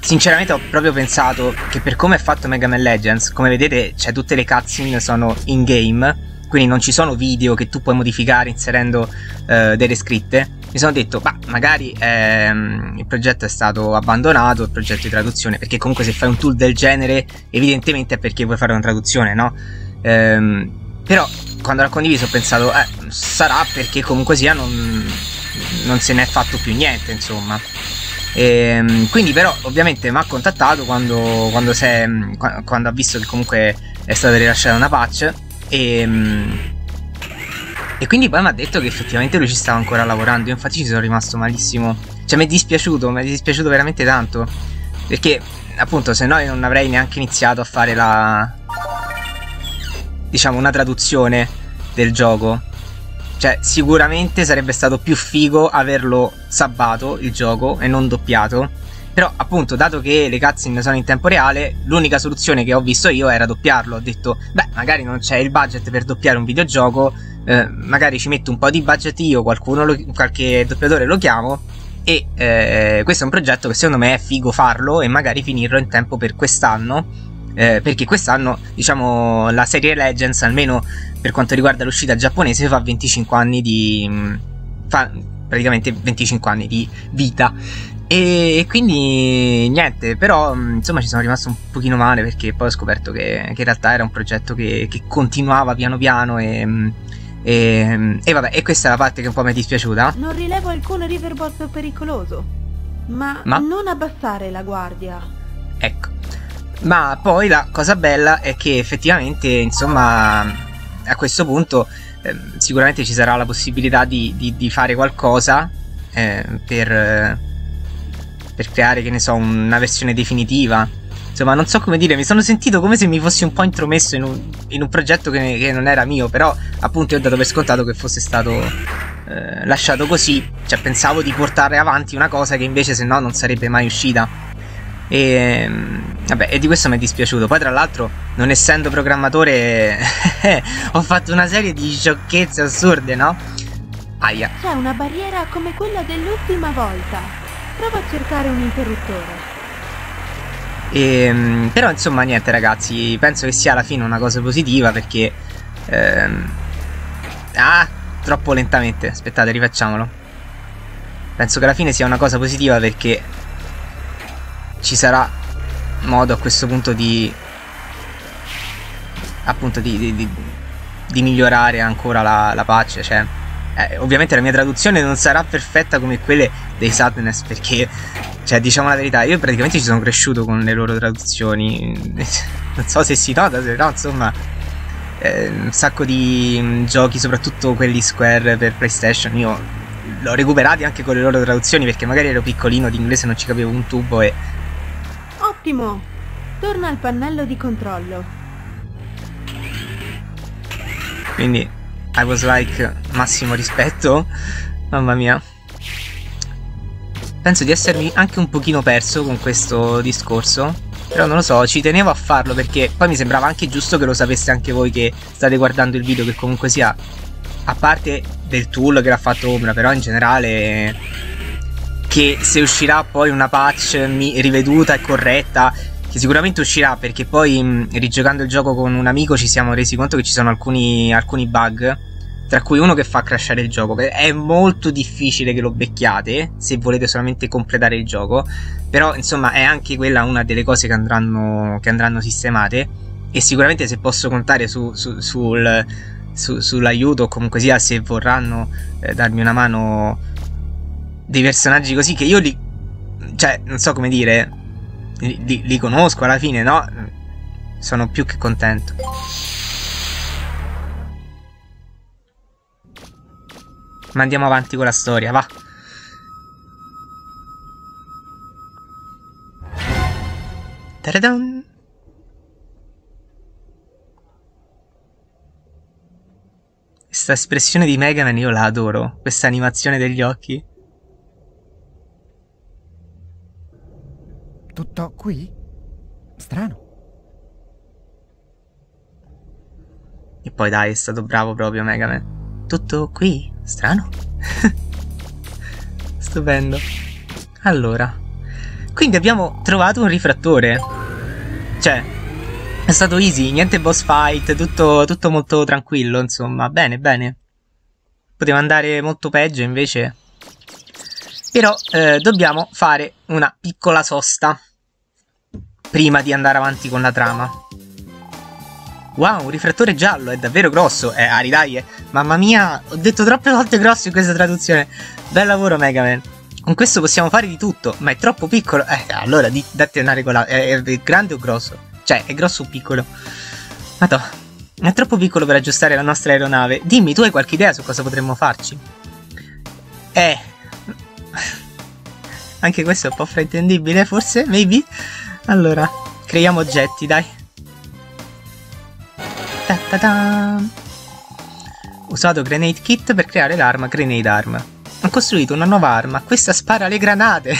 Sinceramente ho proprio pensato che per come è fatto Mega Man Legends, come vedete, cioè, tutte le cutscene sono in game, quindi non ci sono video che tu puoi modificare inserendo eh, delle scritte. Mi sono detto, bah, magari ehm, il progetto è stato abbandonato, il progetto di traduzione, perché comunque se fai un tool del genere evidentemente è perché vuoi fare una traduzione, no? Ehm, però quando l'ho condiviso ho pensato, eh, sarà perché comunque sia non, non se ne è fatto più niente, insomma. Ehm, quindi però ovviamente mi ha contattato quando, quando, è, quando ha visto che comunque è stata rilasciata una patch e... e quindi poi mi ha detto che effettivamente lui ci stava ancora lavorando. Io infatti ci sono rimasto malissimo. Cioè mi è dispiaciuto, mi è dispiaciuto veramente tanto. Perché appunto se no io non avrei neanche iniziato a fare la... diciamo una traduzione del gioco. Cioè sicuramente sarebbe stato più figo averlo sabbato il gioco e non doppiato. Però appunto dato che le cutscene sono in tempo reale, l'unica soluzione che ho visto io era doppiarlo. Ho detto, beh magari non c'è il budget per doppiare un videogioco, Eh, magari ci metto un po' di budget io, qualcuno lo, qualche doppiatore lo chiamo e eh, questo è un progetto che secondo me è figo farlo e magari finirlo in tempo per quest'anno, eh, perché quest'anno diciamo la serie Legends, almeno per quanto riguarda l'uscita giapponese, fa venticinque anni di... fa praticamente venticinque anni di vita e, e quindi niente, però insomma ci sono rimasto un pochino male perché poi ho scoperto che, che in realtà era un progetto che, che continuava piano piano e... E, e vabbè, e questa è la parte che un po' mi è dispiaciuta. Non rilevo alcun riverbox pericoloso, ma, ma non abbassare la guardia. Ecco. Ma poi la cosa bella è che effettivamente, insomma, a questo punto eh, sicuramente ci sarà la possibilità di, di, di fare qualcosa eh, per, per creare, che ne so, una versione definitiva. Insomma, non so come dire, mi sono sentito come se mi fossi un po' intromesso in un, in un progetto che, che non era mio, però appunto io ho dato per scontato che fosse stato eh, lasciato così, cioè pensavo di portare avanti una cosa che invece se no non sarebbe mai uscita e vabbè, e di questo mi è dispiaciuto. Poi tra l'altro non essendo programmatore ho fatto una serie di sciocchezze assurde, no? Aia. C'è una barriera come quella dell'ultima volta, prova a cercare un interruttore. E, però insomma niente ragazzi, penso che sia alla fine una cosa positiva perché ehm... ah, troppo lentamente, aspettate rifacciamolo. Penso che alla fine sia una cosa positiva perché ci sarà modo a questo punto di appunto di, di, di, di migliorare ancora la, la pace, cioè eh, ovviamente la mia traduzione non sarà perfetta come quelle dei Sadness perché... cioè diciamo la verità, io praticamente ci sono cresciuto con le loro traduzioni, non so se si nota, se no insomma eh, un sacco di mh, giochi, soprattutto quelli Square per PlayStation, io l'ho recuperati anche con le loro traduzioni perché magari ero piccolino, di inglese non ci capivo un tubo e... Ottimo! Torna al pannello di controllo. Quindi I was like, massimo rispetto. Mamma mia. Penso di essermi anche un pochino perso con questo discorso, però non lo so, ci tenevo a farlo perché poi mi sembrava anche giusto che lo sapeste anche voi che state guardando il video, che comunque sia, a parte del tool che l'ha fatto Ombra, però in generale che se uscirà poi una patch mi riveduta e corretta, che sicuramente uscirà, perché poi mh, rigiocando il gioco con un amico ci siamo resi conto che ci sono alcuni, alcuni bug, tra cui uno che fa crashare il gioco. È molto difficile che lo becchiate se volete solamente completare il gioco, però insomma è anche quella una delle cose che andranno, che andranno sistemate, e sicuramente se posso contare su, su, sul, su, sull'aiuto, o comunque sia se vorranno eh, darmi una mano dei personaggi così che io li, cioè non so come dire, li, li conosco alla fine, no? Sono più che contento. Ma andiamo avanti con la storia, va. Taradan. Questa espressione di Mega Man io la adoro, questa animazione degli occhi. Tutto qui? Strano. E poi dai, è stato bravo proprio Mega Man. Tutto qui? Strano. Stupendo. Allora, quindi abbiamo trovato un rifrattore. Cioè, è stato easy, niente boss fight, tutto, tutto molto tranquillo, insomma. Bene, bene. Poteva andare molto peggio invece. Però eh, dobbiamo fare una piccola sosta prima di andare avanti con la trama. Wow, un rifrattore giallo, è davvero grosso. Eh, aridaglie. Mamma mia, ho detto troppe volte grosso in questa traduzione. Bel lavoro Mega Man. Con questo possiamo fare di tutto, ma è troppo piccolo. Eh, allora di, datti una regola. È, è grande o grosso? Cioè, è grosso o piccolo? Madonna, è troppo piccolo per aggiustare la nostra aeronave. Dimmi, tu hai qualche idea su cosa potremmo farci? Eh... Anche questo è un po' fraintendibile, forse, maybe. Allora, creiamo oggetti, dai. Ta ta ta. Usato grenade kit per creare l'arma grenade arm. Ho costruito una nuova arma, questa spara le granate.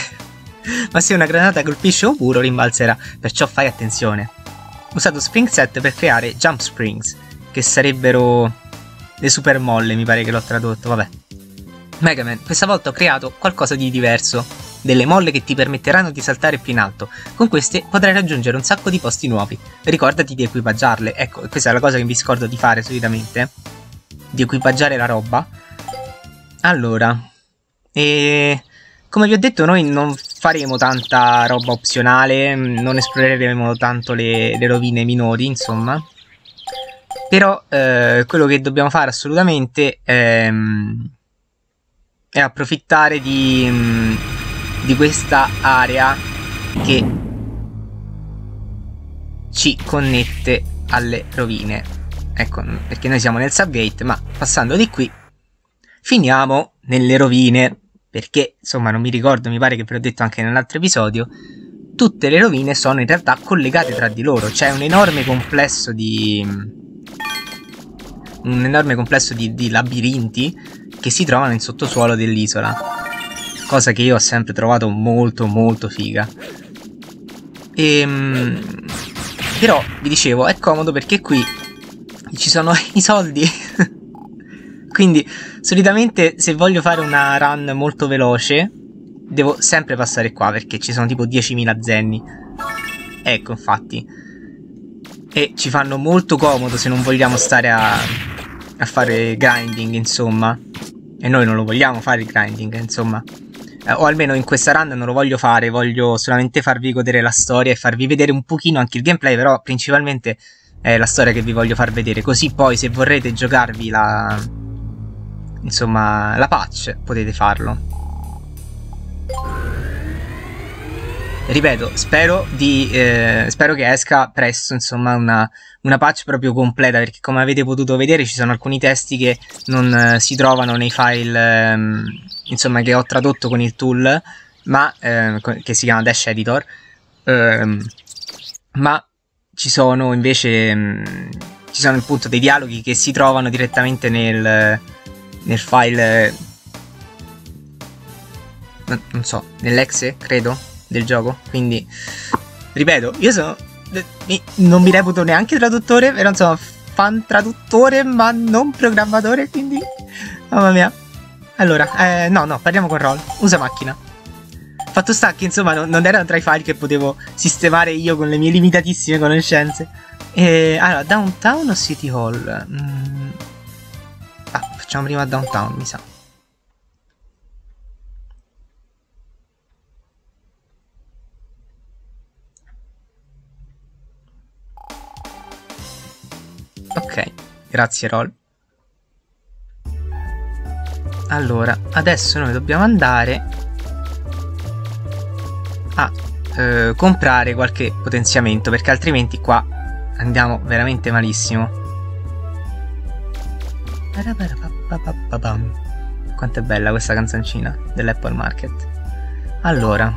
Ma se una granata colpisce un muro rimbalzerà, perciò fai attenzione. Usato spring set per creare jump springs, che sarebbero le super molle, mi pare che l'ho tradotto, vabbè. Mega Man, questa volta ho creato qualcosa di diverso, delle molle che ti permetteranno di saltare più in alto. Con queste potrai raggiungere un sacco di posti nuovi. Ricordati di equipaggiarle. Ecco, questa è la cosa che mi scordo di fare solitamente, di equipaggiare la roba. Allora, e... come vi ho detto noi non faremo tanta roba opzionale, non esploreremo tanto le, le rovine minori, insomma. Però eh, quello che dobbiamo fare assolutamente è... e approfittare di, di questa area che ci connette alle rovine. Ecco, perché noi siamo nel subgate, ma passando di qui finiamo nelle rovine, perché insomma non mi ricordo, mi pare che ve l'ho detto anche nell'altro episodio, tutte le rovine sono in realtà collegate tra di loro. C'è un enorme complesso di un enorme complesso di, di labirinti che si trovano in sottosuolo dell'isola, cosa che io ho sempre trovato molto molto figa. E, però vi dicevo, è comodo perché qui ci sono i soldi. Quindi solitamente se voglio fare una run molto veloce devo sempre passare qua, perché ci sono tipo diecimila zenni. Ecco, infatti. E ci fanno molto comodo se non vogliamo stare a, a fare grinding, insomma. E noi non lo vogliamo fare il grinding, insomma. Eh, o almeno in questa run non lo voglio fare, voglio solamente farvi godere la storia e farvi vedere un pochino anche il gameplay, però principalmente è la storia che vi voglio far vedere. Così poi se vorrete giocarvi la... insomma, la patch, potete farlo. Ripeto, spero di... Eh, spero che esca presto, insomma, una... una patch proprio completa, perché come avete potuto vedere ci sono alcuni testi che non eh, si trovano nei file ehm, insomma che ho tradotto con il tool, ma ehm, che si chiama Dash Editor, ehm, ma ci sono invece ehm, ci sono appunto dei dialoghi che si trovano direttamente nel, nel file, non so, nell'exe, credo, del gioco. Quindi, ripeto, io sono, non mi reputo neanche traduttore, però insomma, fan traduttore, ma non programmatore, quindi, mamma mia. Allora, eh, no, no, parliamo con Roll, usa macchina. Fatto sta che, insomma, non, non erano tra i file che potevo sistemare io con le mie limitatissime conoscenze. E, allora, Downtown o City Hall? Mm. Ah, facciamo prima Downtown, mi sa. Ok, grazie Roll. Allora, adesso noi dobbiamo andare a eh, comprare qualche potenziamento, perché altrimenti qua andiamo veramente malissimo. Quanto è bella questa canzoncina dell'Apple Market. Allora,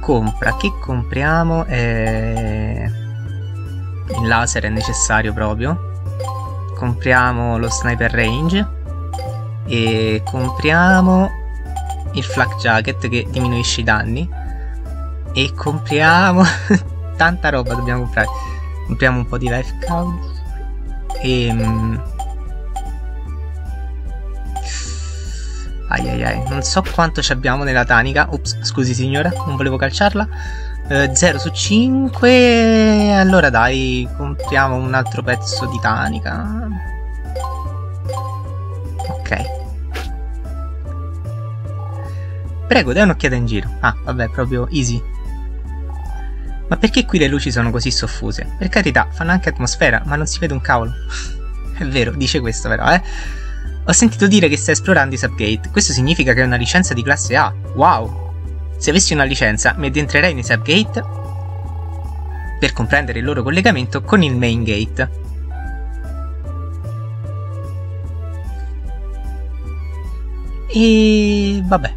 compra, che compriamo? Eh, il laser è necessario proprio. Compriamo lo sniper range e compriamo il flak jacket che diminuisce i danni e compriamo tanta roba dobbiamo comprare. Compriamo un po' di life count e ai ai ai, non so quanto ci abbiamo nella tanica. Ops, scusi signora, non volevo calciarla. eh, zero su cinque. Allora dai, compriamo un altro pezzo di tanica. Ok, prego, dai un'occhiata in giro. Ah, vabbè, proprio easy. Ma perché qui le luci sono così soffuse? Per carità, fanno anche atmosfera, ma non si vede un cavolo. È vero, dice questo però, eh. Ho sentito dire che stai esplorando i subgate. Questo significa che hai una licenza di classe A. Wow! Se avessi una licenza, mi addentrerei nei subgate per comprendere il loro collegamento con il main gate. E vabbè,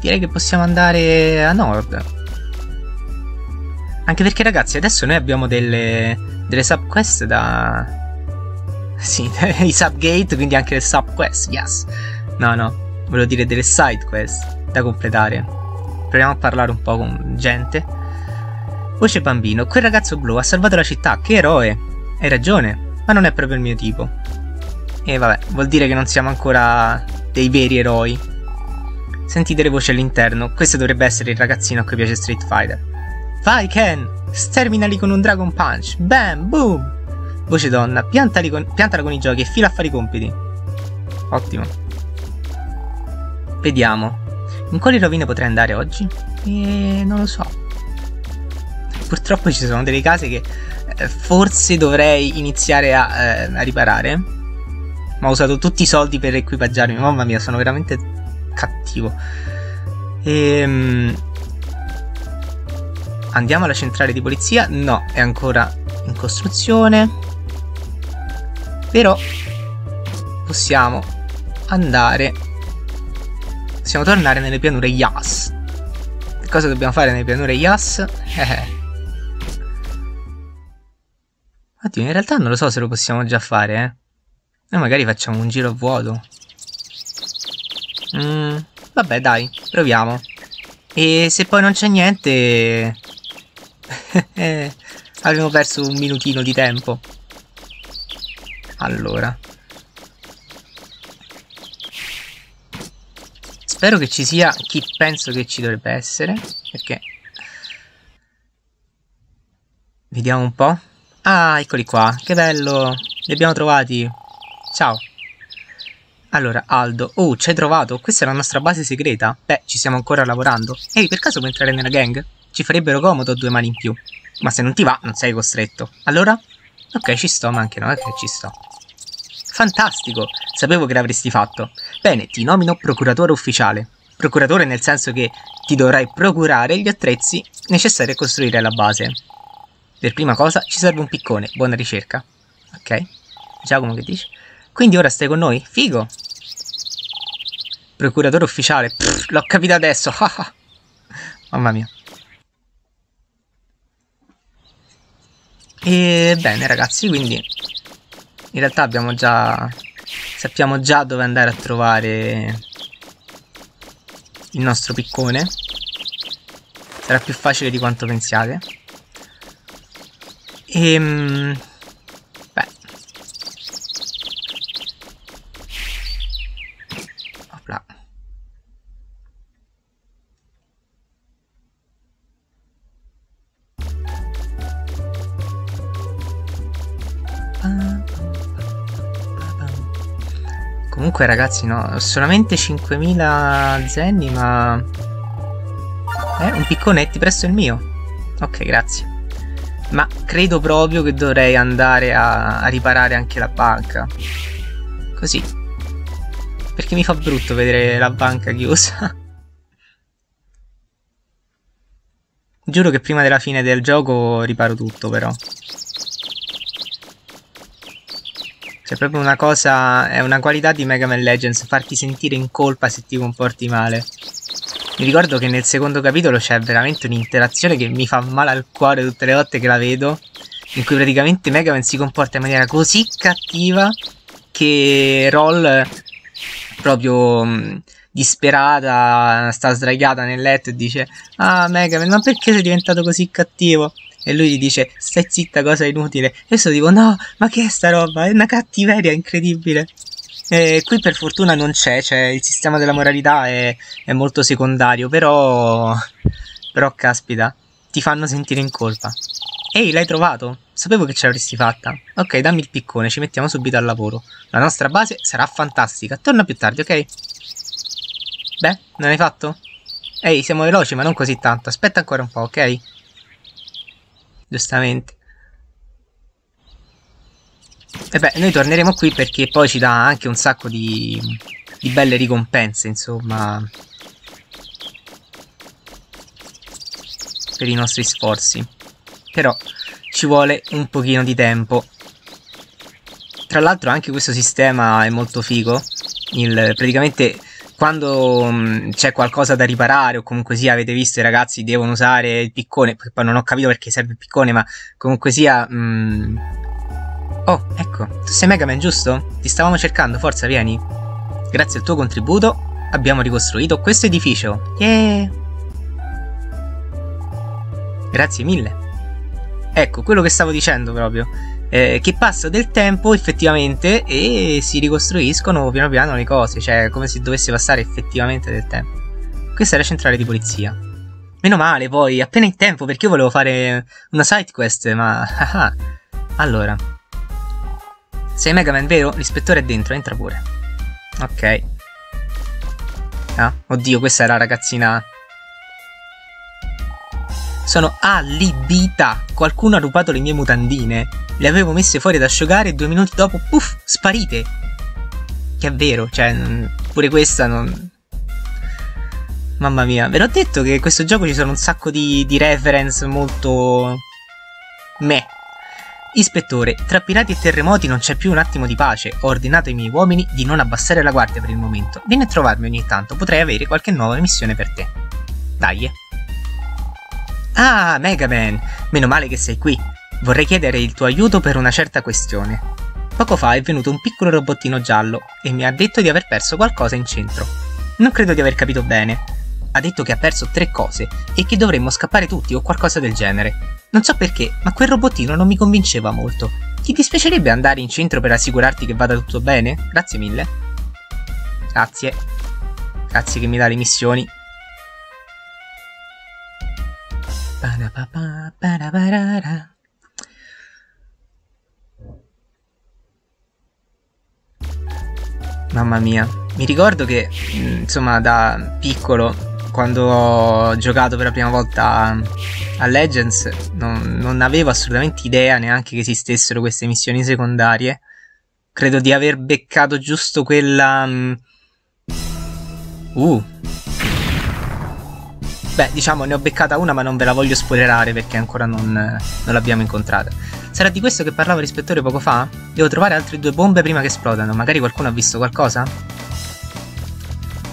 direi che possiamo andare a nord, anche perché ragazzi adesso noi abbiamo delle, delle subquest da... sì, i subgate, quindi anche le subquest, yes. No, no, volevo dire delle side quest da completare. Proviamo a parlare un po' con gente. Voce bambino, quel ragazzo blu ha salvato la città, che eroe. Hai ragione, ma non è proprio il mio tipo. E vabbè, vuol dire che non siamo ancora dei veri eroi. Sentite le voci all'interno, questo dovrebbe essere il ragazzino a cui piace Street Fighter. Vai Ken, sterminali con un Dragon Punch, bam, boom! Voce donna, piantali con, piantala con i giochi e fila a fare i compiti. Ottimo. Vediamo, in quali rovine potrei andare oggi? E non lo so. Purtroppo ci sono delle case che eh, forse dovrei iniziare a, eh, a riparare. Ma ho usato tutti i soldi per equipaggiarmi, mamma mia, sono veramente... cattivo. Ehm... Andiamo alla centrale di polizia. No, è ancora in costruzione. Però possiamo andare, possiamo tornare nelle pianure Yas. Cosa dobbiamo fare nelle pianure Yas? Attimo, in realtà non lo so se lo possiamo già fare, eh. Noi magari facciamo un giro a vuoto. Mm, vabbè dai, proviamo. E se poi non c'è niente abbiamo perso un minutino di tempo. Allora, spero che ci sia chi penso che ci dovrebbe essere, perché vediamo un po'. Ah, eccoli qua, che bello, li abbiamo trovati. Ciao. Allora, Aldo, oh, ci hai trovato? Questa è la nostra base segreta? Beh, ci stiamo ancora lavorando. Ehi, per caso puoi entrare nella gang? Ci farebbero comodo due mani in più. Ma se non ti va, non sei costretto. Allora? Ok, ci sto, ma anche no, ok, ci sto. Fantastico! Sapevo che l'avresti fatto. Bene, ti nomino procuratore ufficiale. Procuratore nel senso che ti dovrai procurare gli attrezzi necessari a costruire la base. Per prima cosa ci serve un piccone, buona ricerca. Ok, Giacomo che dici? Quindi ora stai con noi? Figo! Procuratore ufficiale, l'ho capito adesso. Mamma mia. E bene ragazzi, quindi in realtà abbiamo già, sappiamo già dove andare a trovare il nostro piccone. Sarà più facile di quanto pensiate. E beh, opla. Comunque ragazzi, no, ho solamente cinquemila zenni, ma eh, un picconetti presso il mio. Ok, grazie. Ma credo proprio che dovrei andare a, a riparare anche la banca, così, perché mi fa brutto vedere la banca chiusa. Giuro che prima della fine del gioco riparo tutto, però cioè proprio una cosa, è una qualità di Mega Man Legends, farti sentire in colpa se ti comporti male. Mi ricordo che nel secondo capitolo c'è veramente un'interazione che mi fa male al cuore tutte le volte che la vedo, in cui praticamente Mega Man si comporta in maniera così cattiva che Roll, proprio mh, disperata, sta sdraiata nel letto e dice: "Ah Mega Man, ma perché sei diventato così cattivo?" E lui gli dice: "Stai zitta, cosa inutile." E io sto tipo: "No, ma che è sta roba? È una cattiveria incredibile." Eh, qui per fortuna non c'è, cioè il sistema della moralità è, è molto secondario, però, però caspita, ti fanno sentire in colpa. Ehi, l'hai trovato? Sapevo che ce l'avresti fatta. Ok, dammi il piccone, ci mettiamo subito al lavoro. La nostra base sarà fantastica, torna più tardi, ok? Beh, non hai fatto? Ehi, siamo veloci, ma non così tanto, aspetta ancora un po', ok? Giustamente. E beh, noi torneremo qui perché poi ci dà anche un sacco di, di belle ricompense, insomma, per i nostri sforzi. Però ci vuole un pochino di tempo. Tra l'altro anche questo sistema è molto figo. Il, praticamente quando c'è qualcosa da riparare o comunque sia, avete visto i ragazzi devono usare il piccone, poi non ho capito perché serve il piccone, ma comunque sia... Mh, oh, ecco, tu sei Mega Man, giusto? Ti stavamo cercando, forza, vieni. Grazie al tuo contributo abbiamo ricostruito questo edificio. Yeah! Grazie mille. Ecco, quello che stavo dicendo proprio. Eh, che passa del tempo effettivamente e si ricostruiscono piano piano le cose, cioè come se dovesse passare effettivamente del tempo. Questa è la centrale di polizia. Meno male poi, appena in tempo, perché io volevo fare una side quest, ma... Allora... Sei Mega Man, vero? L'ispettore è dentro, entra pure. Ok. Ah, oddio, questa è la ragazzina. Sono allibita. Qualcuno ha rubato le mie mutandine. Le avevo messe fuori ad asciugare e due minuti dopo, puff, sparite. Che è vero, cioè, pure questa non... Mamma mia, ve l'ho detto che in questo gioco ci sono un sacco di, di reference molto... meh. Ispettore, tra pirati e terremoti non c'è più un attimo di pace. Ho ordinato ai miei uomini di non abbassare la guardia per il momento. Vieni a trovarmi ogni tanto, potrei avere qualche nuova missione per te. Dai. Ah, Mega Man, meno male che sei qui. Vorrei chiedere il tuo aiuto per una certa questione. Poco fa è venuto un piccolo robottino giallo e mi ha detto di aver perso qualcosa in centro. Non credo di aver capito bene. Ha detto che ha perso tre cose e che dovremmo scappare tutti o qualcosa del genere. Non so perché, ma quel robottino non mi convinceva molto. Ti dispiacerebbe andare in centro per assicurarti che vada tutto bene? Grazie mille. Grazie. Grazie che mi dà le missioni. Mamma mia. Mi ricordo che, insomma, da piccolo... Quando ho giocato per la prima volta a Legends non, non avevo assolutamente idea neanche che esistessero queste missioni secondarie. Credo di aver beccato giusto quella... Uh. Beh, diciamo ne ho beccata una, ma non ve la voglio spoilerare perché ancora non, non l'abbiamo incontrata. Sarà di questo che parlava l'ispettore poco fa? Devo trovare altre due bombe prima che esplodano. Magari qualcuno ha visto qualcosa?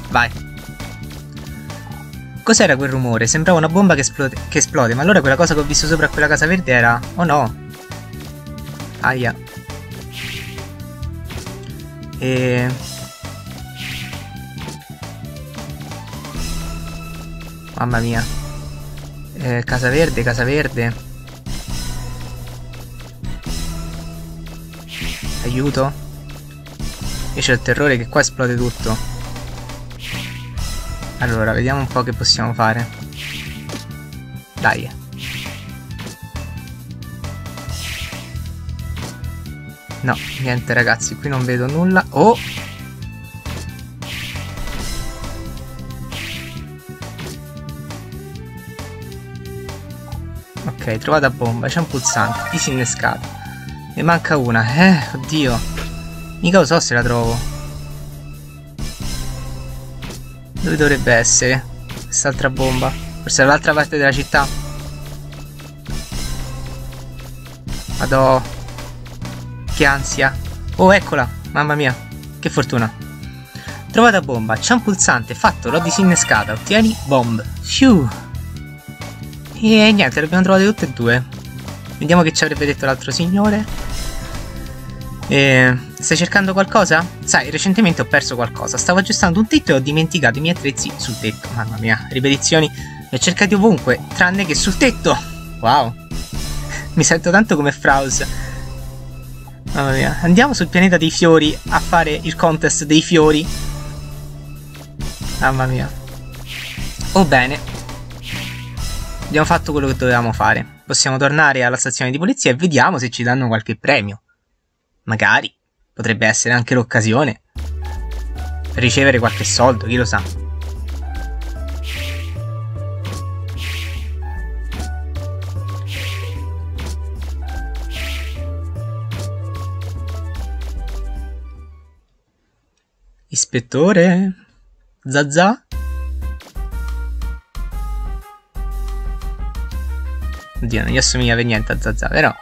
Vai. Cos'era quel rumore? Sembrava una bomba che esplode, che esplode, ma allora quella cosa che ho visto sopra quella casa verde era... Oh no! Aia. E... mamma mia. Eh, casa verde, casa verde. Aiuto. E c'è il terrore che qua esplode tutto. Allora, vediamo un po' che possiamo fare. Dai. No, niente ragazzi, qui non vedo nulla. Oh! Ok, trovata bomba, c'è un pulsante, disinnescato. Ne manca una, eh, oddio. Mica lo so se la trovo. Dove dovrebbe essere? Quest'altra bomba? Forse dall'altra parte della città? Madò. Che ansia. Oh, eccola. Mamma mia, che fortuna. Trovata bomba. C'è un pulsante. Fatto, l'ho disinnescata. Ottieni bomb. Fiu. E niente, le abbiamo trovate tutte e due. Vediamo che ci avrebbe detto l'altro signore. E... stai cercando qualcosa? Sai, recentemente ho perso qualcosa. Stavo aggiustando un tetto e ho dimenticato i miei attrezzi sul tetto. Mamma mia, ripetizioni. Li ho cercati ovunque, tranne che sul tetto. Wow. Mi sento tanto come Fraus. Mamma mia. Andiamo sul pianeta dei fiori a fare il contest dei fiori. Mamma mia. Oh bene. Abbiamo fatto quello che dovevamo fare. Possiamo tornare alla stazione di polizia e vediamo se ci danno qualche premio. Magari. Potrebbe essere anche l'occasione per ricevere qualche soldo, chi lo sa. Ispettore? Zazà? Oddio, non gli assomiglia per niente a Zazà, però...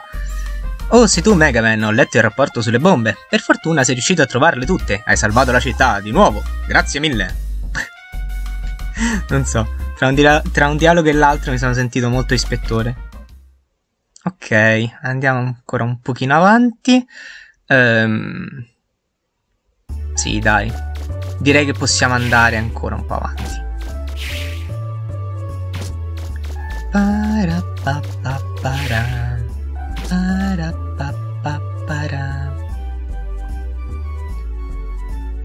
Oh, sei tu Mega Man, ho letto il rapporto sulle bombe. Per fortuna sei riuscito a trovarle tutte. Hai salvato la città, di nuovo. Grazie mille. Non so, tra un, tra un dialogo e l'altro mi sono sentito molto ispettore. Ok, andiamo ancora un pochino avanti. Ehm... Sì, dai. Direi che possiamo andare ancora un po' avanti.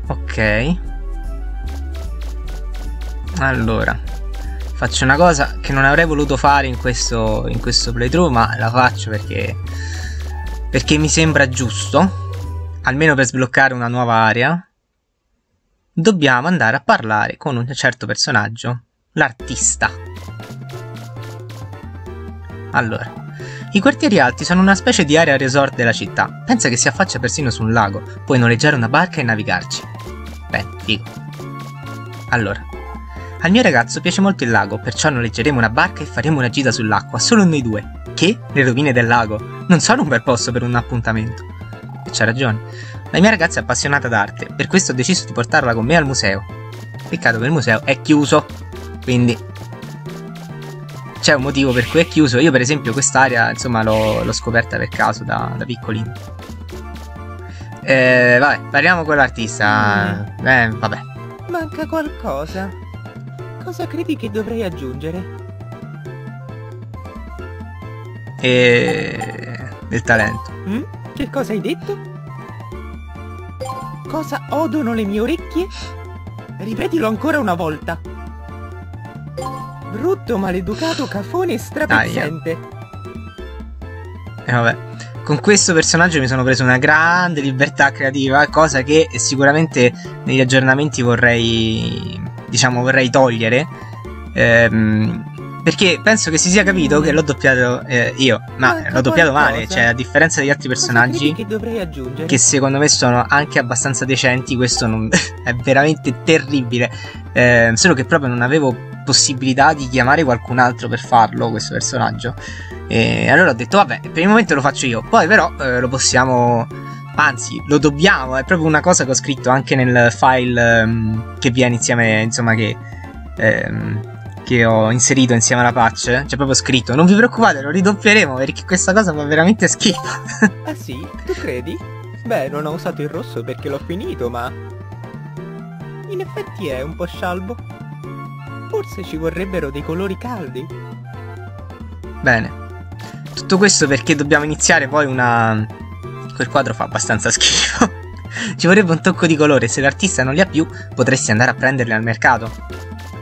Ok. Allora, faccio una cosa che non avrei voluto fare in questo, in questo playthrough, ma la faccio perché, perché mi sembra giusto. Almeno per sbloccare una nuova area, dobbiamo andare a parlare con un certo personaggio, l'artista. Allora, i quartieri alti sono una specie di area resort della città. Pensa che si affaccia persino su un lago. Puoi noleggiare una barca e navigarci. Beh, figo. Allora, al mio ragazzo piace molto il lago, perciò noleggeremo una barca e faremo una gita sull'acqua, solo noi due. Che? Le rovine del lago. Non sono un bel posto per un appuntamento. C'ha ragione. La mia ragazza è appassionata d'arte, per questo ho deciso di portarla con me al museo. Peccato che il museo è chiuso, quindi c'è un motivo per cui è chiuso. Io per esempio quest'area, insomma, l'ho scoperta per caso da, da piccolino. Eh, vabbè, parliamo con l'artista. Mm. Eh, vabbè. Manca qualcosa. Cosa credi che dovrei aggiungere? E... del talento. Mm? Che cosa hai detto? Cosa odono le mie orecchie? Ripetilo ancora una volta. Brutto, maleducato, cafone, strapezzente. E eh, vabbè. Con questo personaggio mi sono preso una grande libertà creativa, cosa che sicuramente negli aggiornamenti vorrei, diciamo, vorrei togliere. Ehm... Perché penso che si sia capito che l'ho doppiato eh, io, ma l'ho doppiato male, cioè a differenza degli altri personaggi che dovrei aggiungere, che secondo me sono anche abbastanza decenti, questo non è veramente terribile, eh, solo che proprio non avevo possibilità di chiamare qualcun altro per farlo, questo personaggio, e allora ho detto vabbè, per il momento lo faccio io, poi però eh, lo possiamo, anzi lo dobbiamo, è proprio una cosa che ho scritto anche nel file um, che viene insieme, insomma che... Um, che ho inserito insieme alla patch, c'è cioè proprio scritto: non vi preoccupate, lo ridoppieremo, perché questa cosa fa veramente schifo. Ah sì? Tu credi? Beh, non ho usato il rosso perché l'ho finito, ma in effetti è un po' scialbo. Forse ci vorrebbero dei colori caldi. Bene. Tutto questo perché dobbiamo iniziare poi una... Quel quadro fa abbastanza schifo. Ci vorrebbe un tocco di colore. Se l'artista non li ha più, potresti andare a prenderli al mercato.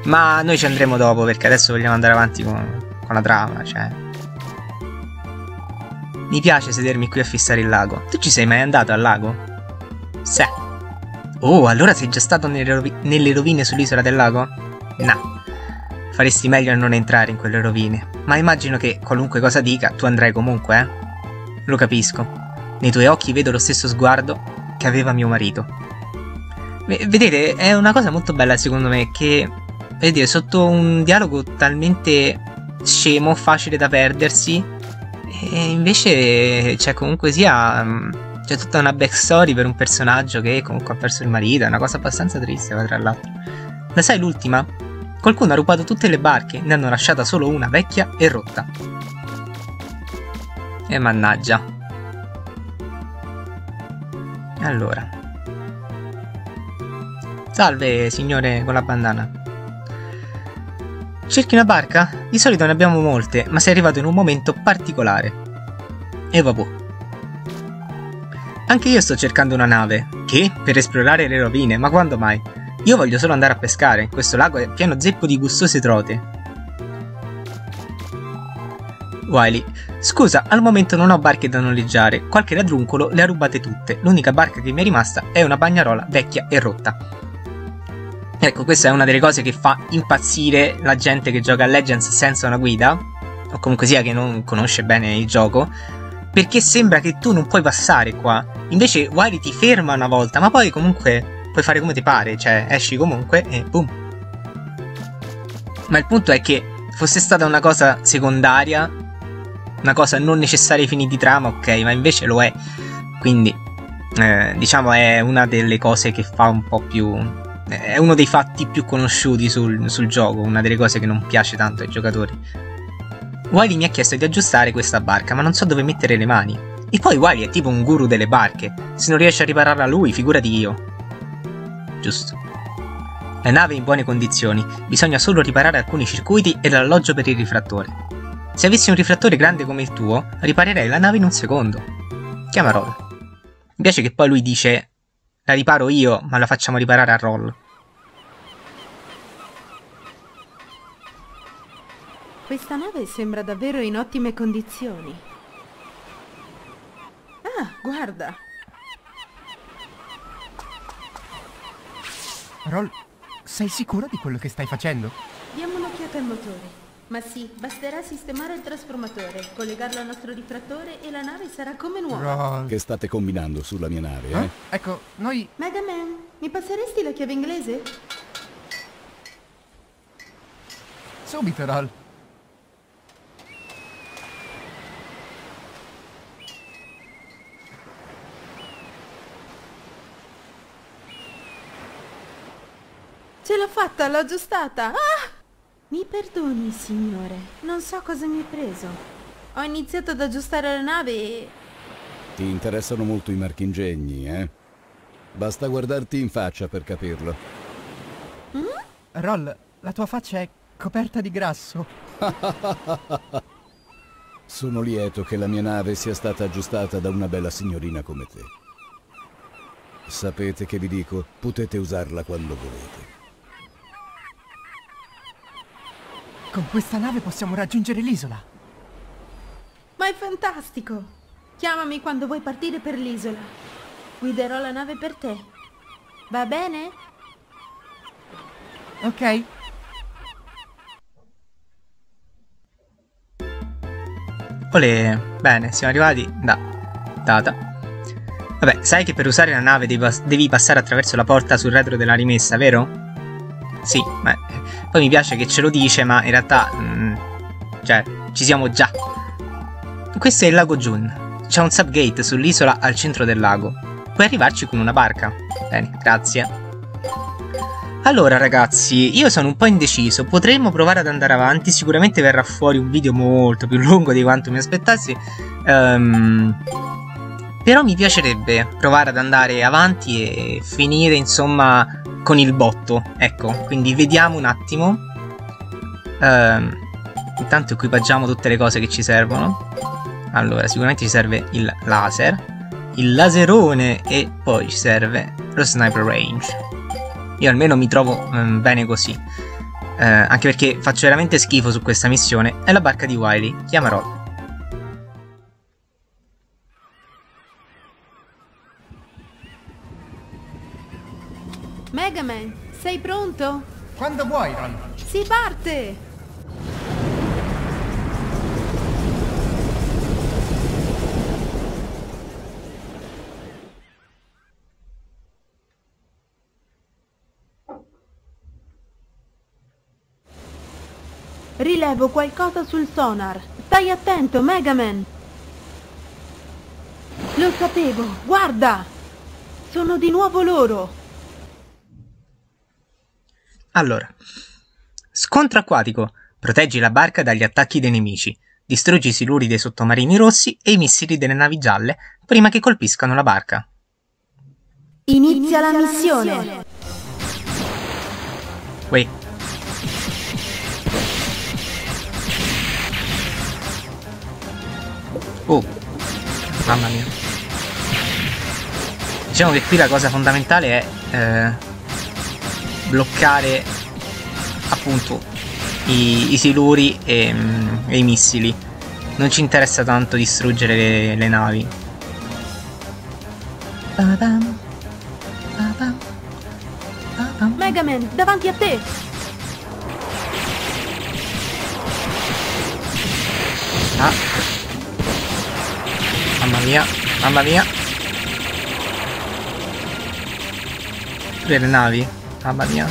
Ma noi ci andremo dopo, perché adesso vogliamo andare avanti con, con la trama, cioè. Mi piace sedermi qui a fissare il lago. Tu ci sei mai andato al lago? Sì. Oh, allora sei già stato nelle, rovi nelle rovine sull'isola del lago? No. Faresti meglio a non entrare in quelle rovine. Ma immagino che, qualunque cosa dica, tu andrai comunque, eh? Lo capisco. Nei tuoi occhi vedo lo stesso sguardo che aveva mio marito. V- vedete, è una cosa molto bella secondo me, che... Vedete, sotto un dialogo talmente scemo, facile da perdersi, e invece, cioè, comunque sia... C'è tutta una backstory per un personaggio che comunque ha perso il marito. È una cosa abbastanza triste, tra l'altro. La sai l'ultima? Qualcuno ha rubato tutte le barche, ne hanno lasciata solo una vecchia e rotta. E mannaggia. Allora. Salve, signore con la bandana. Cerchi una barca? Di solito ne abbiamo molte, ma sei arrivato in un momento particolare. E vabbè. Anche io sto cercando una nave. Che? Per esplorare le rovine, ma quando mai? Io voglio solo andare a pescare, questo lago è pieno zeppo di gustose trote. Wiley, scusa, al momento non ho barche da noleggiare, qualche ladruncolo le ha rubate tutte, l'unica barca che mi è rimasta è una bagnarola vecchia e rotta. Ecco, questa è una delle cose che fa impazzire la gente che gioca a Legends senza una guida, o comunque sia che non conosce bene il gioco, perché sembra che tu non puoi passare qua, invece Wiley ti ferma una volta, ma poi comunque... Puoi fare come ti pare, cioè esci comunque e boom. Ma il punto è che fosse stata una cosa secondaria, una cosa non necessaria ai fini di trama, ok, ma invece lo è. Quindi, eh, diciamo, è una delle cose che fa un po' più... È uno dei fatti più conosciuti sul, sul gioco, una delle cose che non piace tanto ai giocatori. Wiley mi ha chiesto di aggiustare questa barca, ma non so dove mettere le mani. E poi Wiley è tipo un guru delle barche, se non riesce a ripararla lui, figurati io. Giusto. La nave è in buone condizioni, bisogna solo riparare alcuni circuiti e l'alloggio per il rifrattore. Se avessi un rifrattore grande come il tuo, riparerei la nave in un secondo. Chiama Roll. Mi piace che poi lui dice: la riparo io, ma la facciamo riparare a Roll. Questa nave sembra davvero in ottime condizioni. Ah, guarda. Roll, sei sicuro di quello che stai facendo? Diamo un'occhiata al motore. Ma sì, basterà sistemare il trasformatore, collegarlo al nostro rifrattore e la nave sarà come nuova. Roll. Che state combinando sulla mia nave, eh? eh? Ecco, noi... Mega Man, mi passeresti la chiave inglese? Subito, Roll. Ce l'ho fatta, l'ho aggiustata! Ah! Mi perdoni, signore. Non so cosa mi hai preso. Ho iniziato ad aggiustare la nave e... Ti interessano molto i marchingegni, eh? Basta guardarti in faccia per capirlo. Mm? Roll, la tua faccia è coperta di grasso. Sono lieto che la mia nave sia stata aggiustata da una bella signorina come te. Sapete che vi dico, potete usarla quando volete. Con questa nave possiamo raggiungere l'isola. Ma è fantastico! Chiamami quando vuoi partire per l'isola. Guiderò la nave per te. Va bene? Ok. Olè, bene, siamo arrivati da data. Vabbè, sai che per usare la nave devi, pass devi passare attraverso la porta sul retro della rimessa, vero? Sì, ma poi mi piace che ce lo dice, ma in realtà... Mm, cioè, ci siamo già. Questo è il lago Jun. C'è un subgate sull'isola al centro del lago. Puoi arrivarci con una barca. Bene, grazie. Allora ragazzi, io sono un po' indeciso, potremmo provare ad andare avanti, sicuramente verrà fuori un video molto più lungo di quanto mi aspettassi, um, però mi piacerebbe provare ad andare avanti e finire insomma con il botto, ecco, quindi vediamo un attimo, um, intanto equipaggiamo tutte le cose che ci servono. Allora, sicuramente ci serve il laser, il laserone e poi ci serve lo sniper range. Io almeno mi trovo um, bene così, eh, anche perché faccio veramente schifo su questa missione. È la barca di Wily, chiama Roll. Mega Man, sei pronto? Quando vuoi, Roll. Si parte! Rilevo qualcosa sul sonar. Stai attento, Mega Man! Lo sapevo, guarda! Sono di nuovo loro! Allora, scontro acquatico. Proteggi la barca dagli attacchi dei nemici. Distruggi i siluri dei sottomarini rossi e i missili delle navi gialle prima che colpiscano la barca. Inizia la missione! Wait. Oh, mamma mia. Diciamo che qui la cosa fondamentale è eh, bloccare appunto i, i siluri e, mm, e i missili. Non ci interessa tanto distruggere le, le navi. Ba-bam, ba-bam, ba-bam. Mega Man, davanti a te! Ah, mamma mia, mamma mia. Le navi, mamma mia.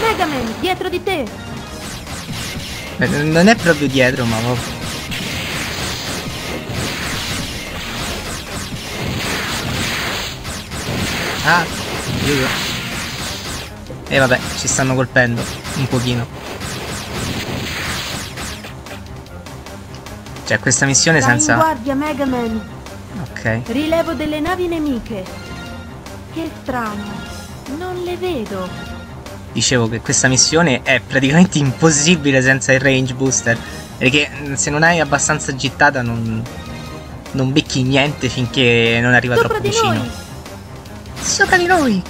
Mega Man, dietro di te. Beh, non è proprio dietro, ma ah, e eh, vabbè, ci stanno colpendo un pochino. Cioè, questa missione senza... Stai in guardia, Mega Man. Ok. Rilevo delle navi nemiche. Che strano, non le vedo. Dicevo che questa missione è praticamente impossibile senza il range booster, perché se non hai abbastanza gittata non, non becchi niente finché non arriva troppo vicino. Sopra di noi! Sopra di noi!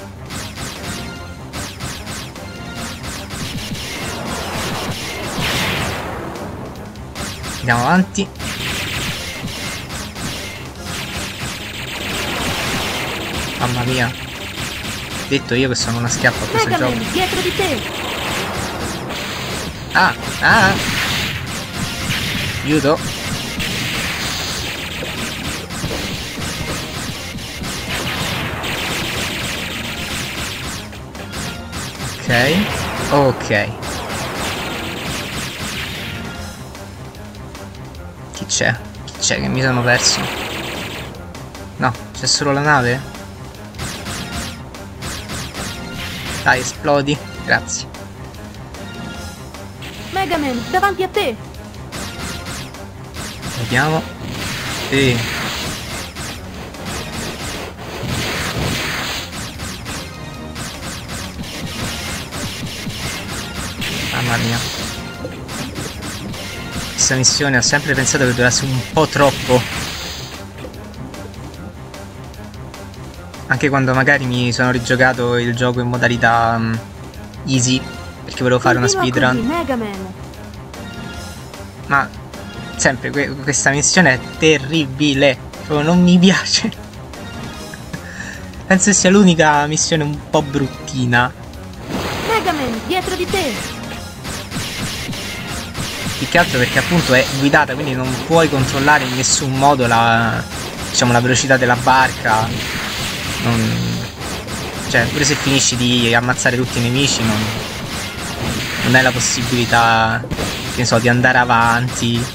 Andiamo avanti. Mamma mia. Detto io che sono una schiappa a questo gioco. Dietro di te. Ah, ah. Aiuto. Ok. Ok. C'è? Chi c'è che mi sono perso? No, c'è solo la nave? Dai, esplodi. Grazie. Mega Man, davanti a te! Vediamo. Sì. Mamma mia. Questa missione ho sempre pensato che durasse un po' troppo, anche quando magari mi sono rigiocato il gioco in modalità um, easy, perché volevo fare una speedrun, ma sempre que questa missione è terribile, proprio non mi piace. Penso sia l'unica missione un po' bruttina. Mega Man, dietro di te! Più che altro perché appunto è guidata, quindi non puoi controllare in nessun modo la, diciamo, la velocità della barca. Non... Cioè, pure se finisci di ammazzare tutti i nemici, non, non hai la possibilità, che ne so, di andare avanti.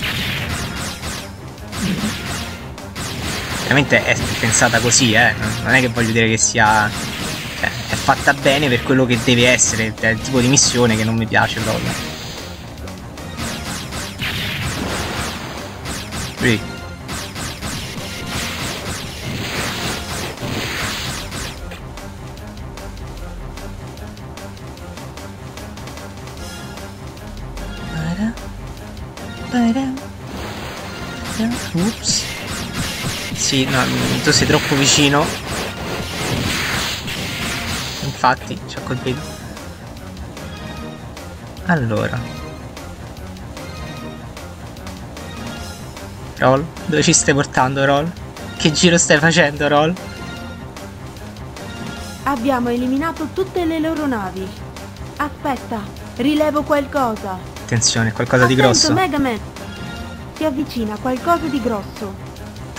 Veramente è pensata così, eh. Non è che voglio dire che sia cioè, è fatta bene per quello che deve essere, è il tipo di missione che non mi piace proprio. Qui. Ups. Sì, no, tu sei troppo vicino. Infatti, ci ha colpito. Allora. Roll, dove ci stai portando, Roll? Che giro stai facendo, Roll? Abbiamo eliminato tutte le loro navi. Aspetta, rilevo qualcosa. Attenzione, qualcosa Attento, di grosso. Mega Man. Ti avvicina qualcosa di grosso.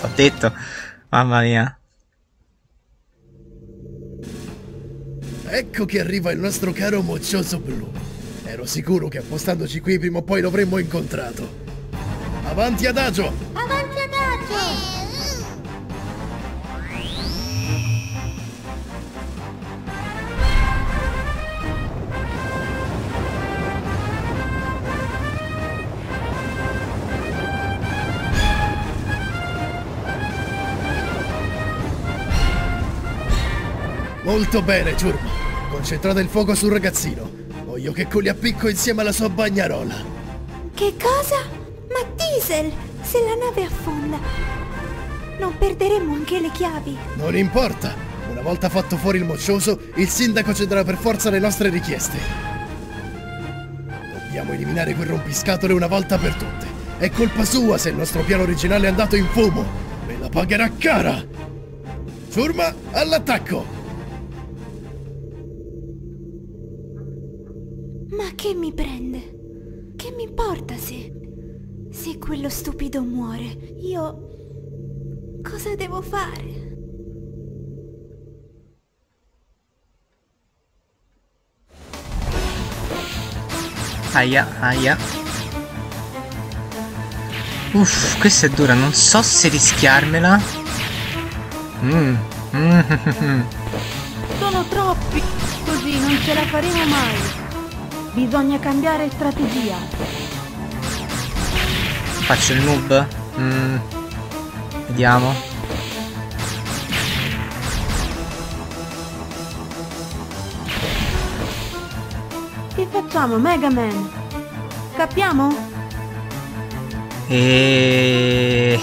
T'ho detto, mamma mia. Ecco che arriva il nostro caro moccioso blu. Ero sicuro che appostandoci qui prima o poi lo avremmo incontrato. Avanti adagio! Avanti adagio! Molto bene, ciurma. Concentrate il fuoco sul ragazzino. Voglio che coli a picco insieme alla sua bagnarola. Che cosa? Ma Teisel, se la nave affonda, non perderemo anche le chiavi. Non importa, una volta fatto fuori il moccioso, il sindaco cederà per forza le nostre richieste. Dobbiamo eliminare quel rompiscatole una volta per tutte. È colpa sua se il nostro piano originale è andato in fumo. Me la pagherà cara. Ciurma, all'attacco! Ma che mi prende? Che mi importa se... Se quello stupido muore, io... cosa devo fare? Aia, aia. Uff, questa è dura, non so se rischiarmela. Mm. Mm. Sono troppi, così non ce la faremo mai. Bisogna cambiare strategia. Faccio il noob? Mm. Vediamo. Che facciamo, Mega Man? Capiamo? E...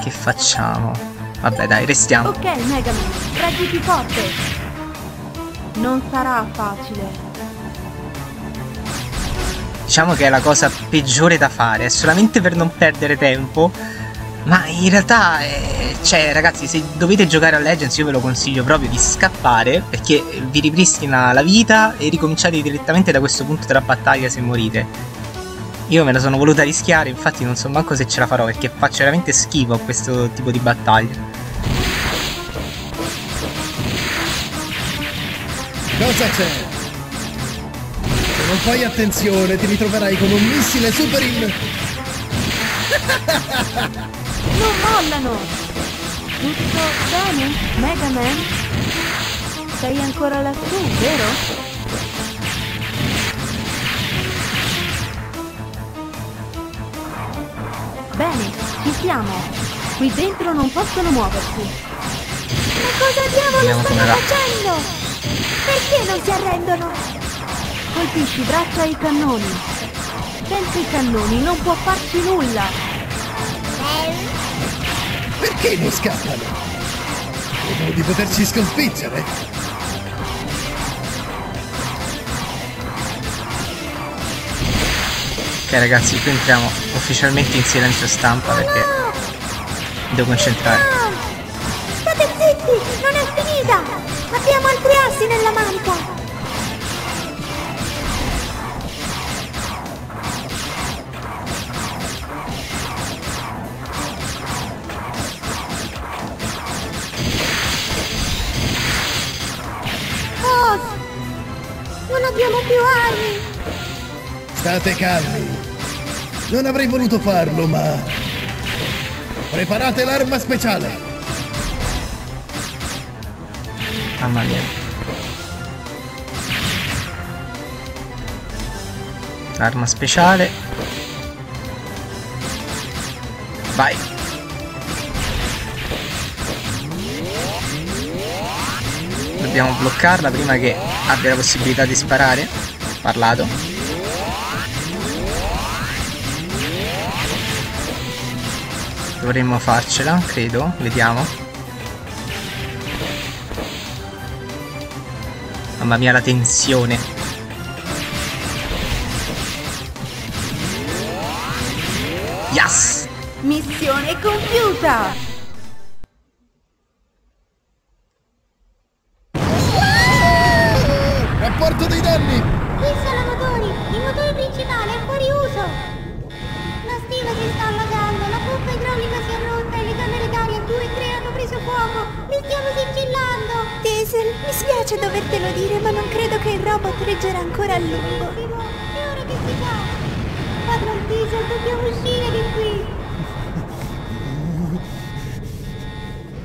Che facciamo? Vabbè dai, restiamo. Ok, Mega Man, reggiti forte. Non sarà facile. Diciamo che è la cosa peggiore da fare, è solamente per non perdere tempo, ma in realtà, eh, cioè ragazzi, se dovete giocare a Legends io ve lo consiglio proprio di scappare, perché vi ripristina la vita e ricominciate direttamente da questo punto della battaglia se morite. Io me la sono voluta rischiare, infatti non so manco se ce la farò, perché faccio veramente schifo a questo tipo di battaglia. Cosa c'è? Non fai attenzione, ti ritroverai con un missile super in... Non mollano! Tutto bene, Mega Man? Sei ancora lassù, vero? Bene, ci siamo. Qui dentro non possono muoversi. Ma cosa diavolo stanno facendo? Perché non si arrendono? Colpisci braccia ai cannoni. Senza i cannoni non può farci nulla. Perché non scappano? Credono di poterci sconfiggere. Ok ragazzi, qui entriamo ufficialmente in silenzio stampa, perché mi devo concentrare. No! State zitti, non è finita. Abbiamo altri assi nella manica. State calmi. Non avrei voluto farlo, ma... Preparate l'arma speciale. Mamma mia. Arma speciale. Vai. Dobbiamo bloccarla prima che abbia la possibilità di sparare. Parlato. Dovremmo farcela, credo. Vediamo. Mamma mia la tensione. Yes! Missione compiuta! Ah! Rapporto dei danni! Isola motori! Il motore principale è fuori uso! La stiva si sta allagando, la pompa idraulica si è rotta e le camere d'aria due e tre hanno preso fuoco! Li stiamo sigillando! Teisel, mi spiace dovertelo dire, ma non credo che il robot reggerà ancora a lungo. È ora che si va! Padron Teisel, dobbiamo uscire di qui!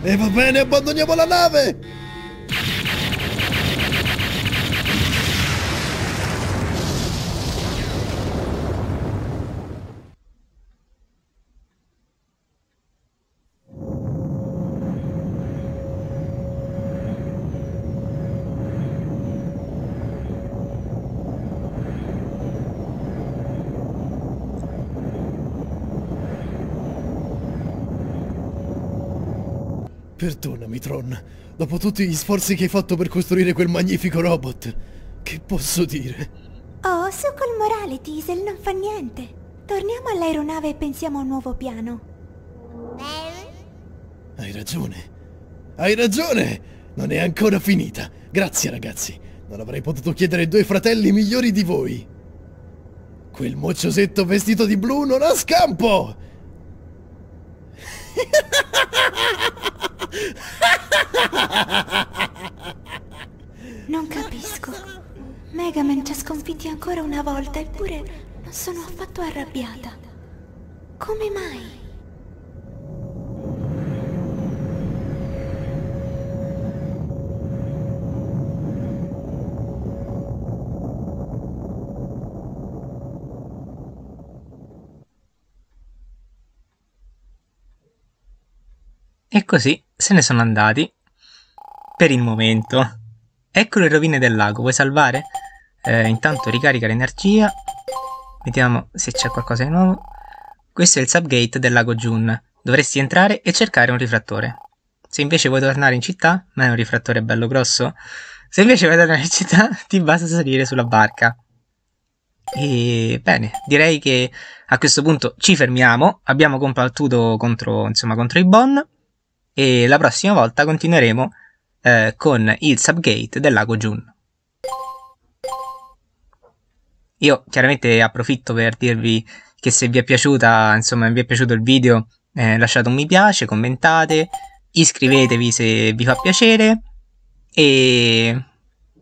E va bene, abbandoniamo la nave! Perdonami, Tron, dopo tutti gli sforzi che hai fatto per costruire quel magnifico robot, che posso dire? Oh, su col morale, Teisel, non fa niente. Torniamo all'aeronave e pensiamo a un nuovo piano. Hai ragione, hai ragione! Non è ancora finita. Grazie, ragazzi. Non avrei potuto chiedere due fratelli migliori di voi. Quel mocciosetto vestito di blu non ha scampo! Non capisco. Mega Man ci ha sconfitti ancora una volta, eppure non sono affatto arrabbiata. Come mai? E così se ne sono andati per il momento. Ecco le rovine del lago, vuoi salvare? Eh, intanto ricarica l'energia. Vediamo se c'è qualcosa di nuovo. Questo è il subgate del lago Jun. Dovresti entrare e cercare un rifrattore. Se invece vuoi tornare in città, ma è un rifrattore bello grosso. Se invece vuoi tornare in città, ti basta salire sulla barca. E bene, direi che a questo punto ci fermiamo. Abbiamo combattuto contro, insomma, contro i Bonne. E la prossima volta continueremo eh, con il subgate del lago Jun. Io chiaramente approfitto per dirvi che se vi è piaciuta, insomma, vi è piaciuto il video, eh, lasciate un mi piace, commentate, iscrivetevi se vi fa piacere e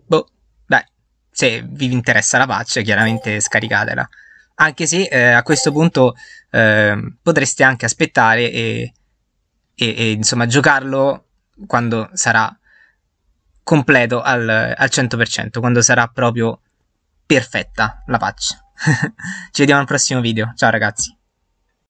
boh, dai, se vi interessa la patch chiaramente scaricatela. Anche se eh, a questo punto eh, potreste anche aspettare e E, e insomma giocarlo quando sarà completo al, al cento per cento, quando sarà proprio perfetta la patch. Ci vediamo al prossimo video, ciao ragazzi.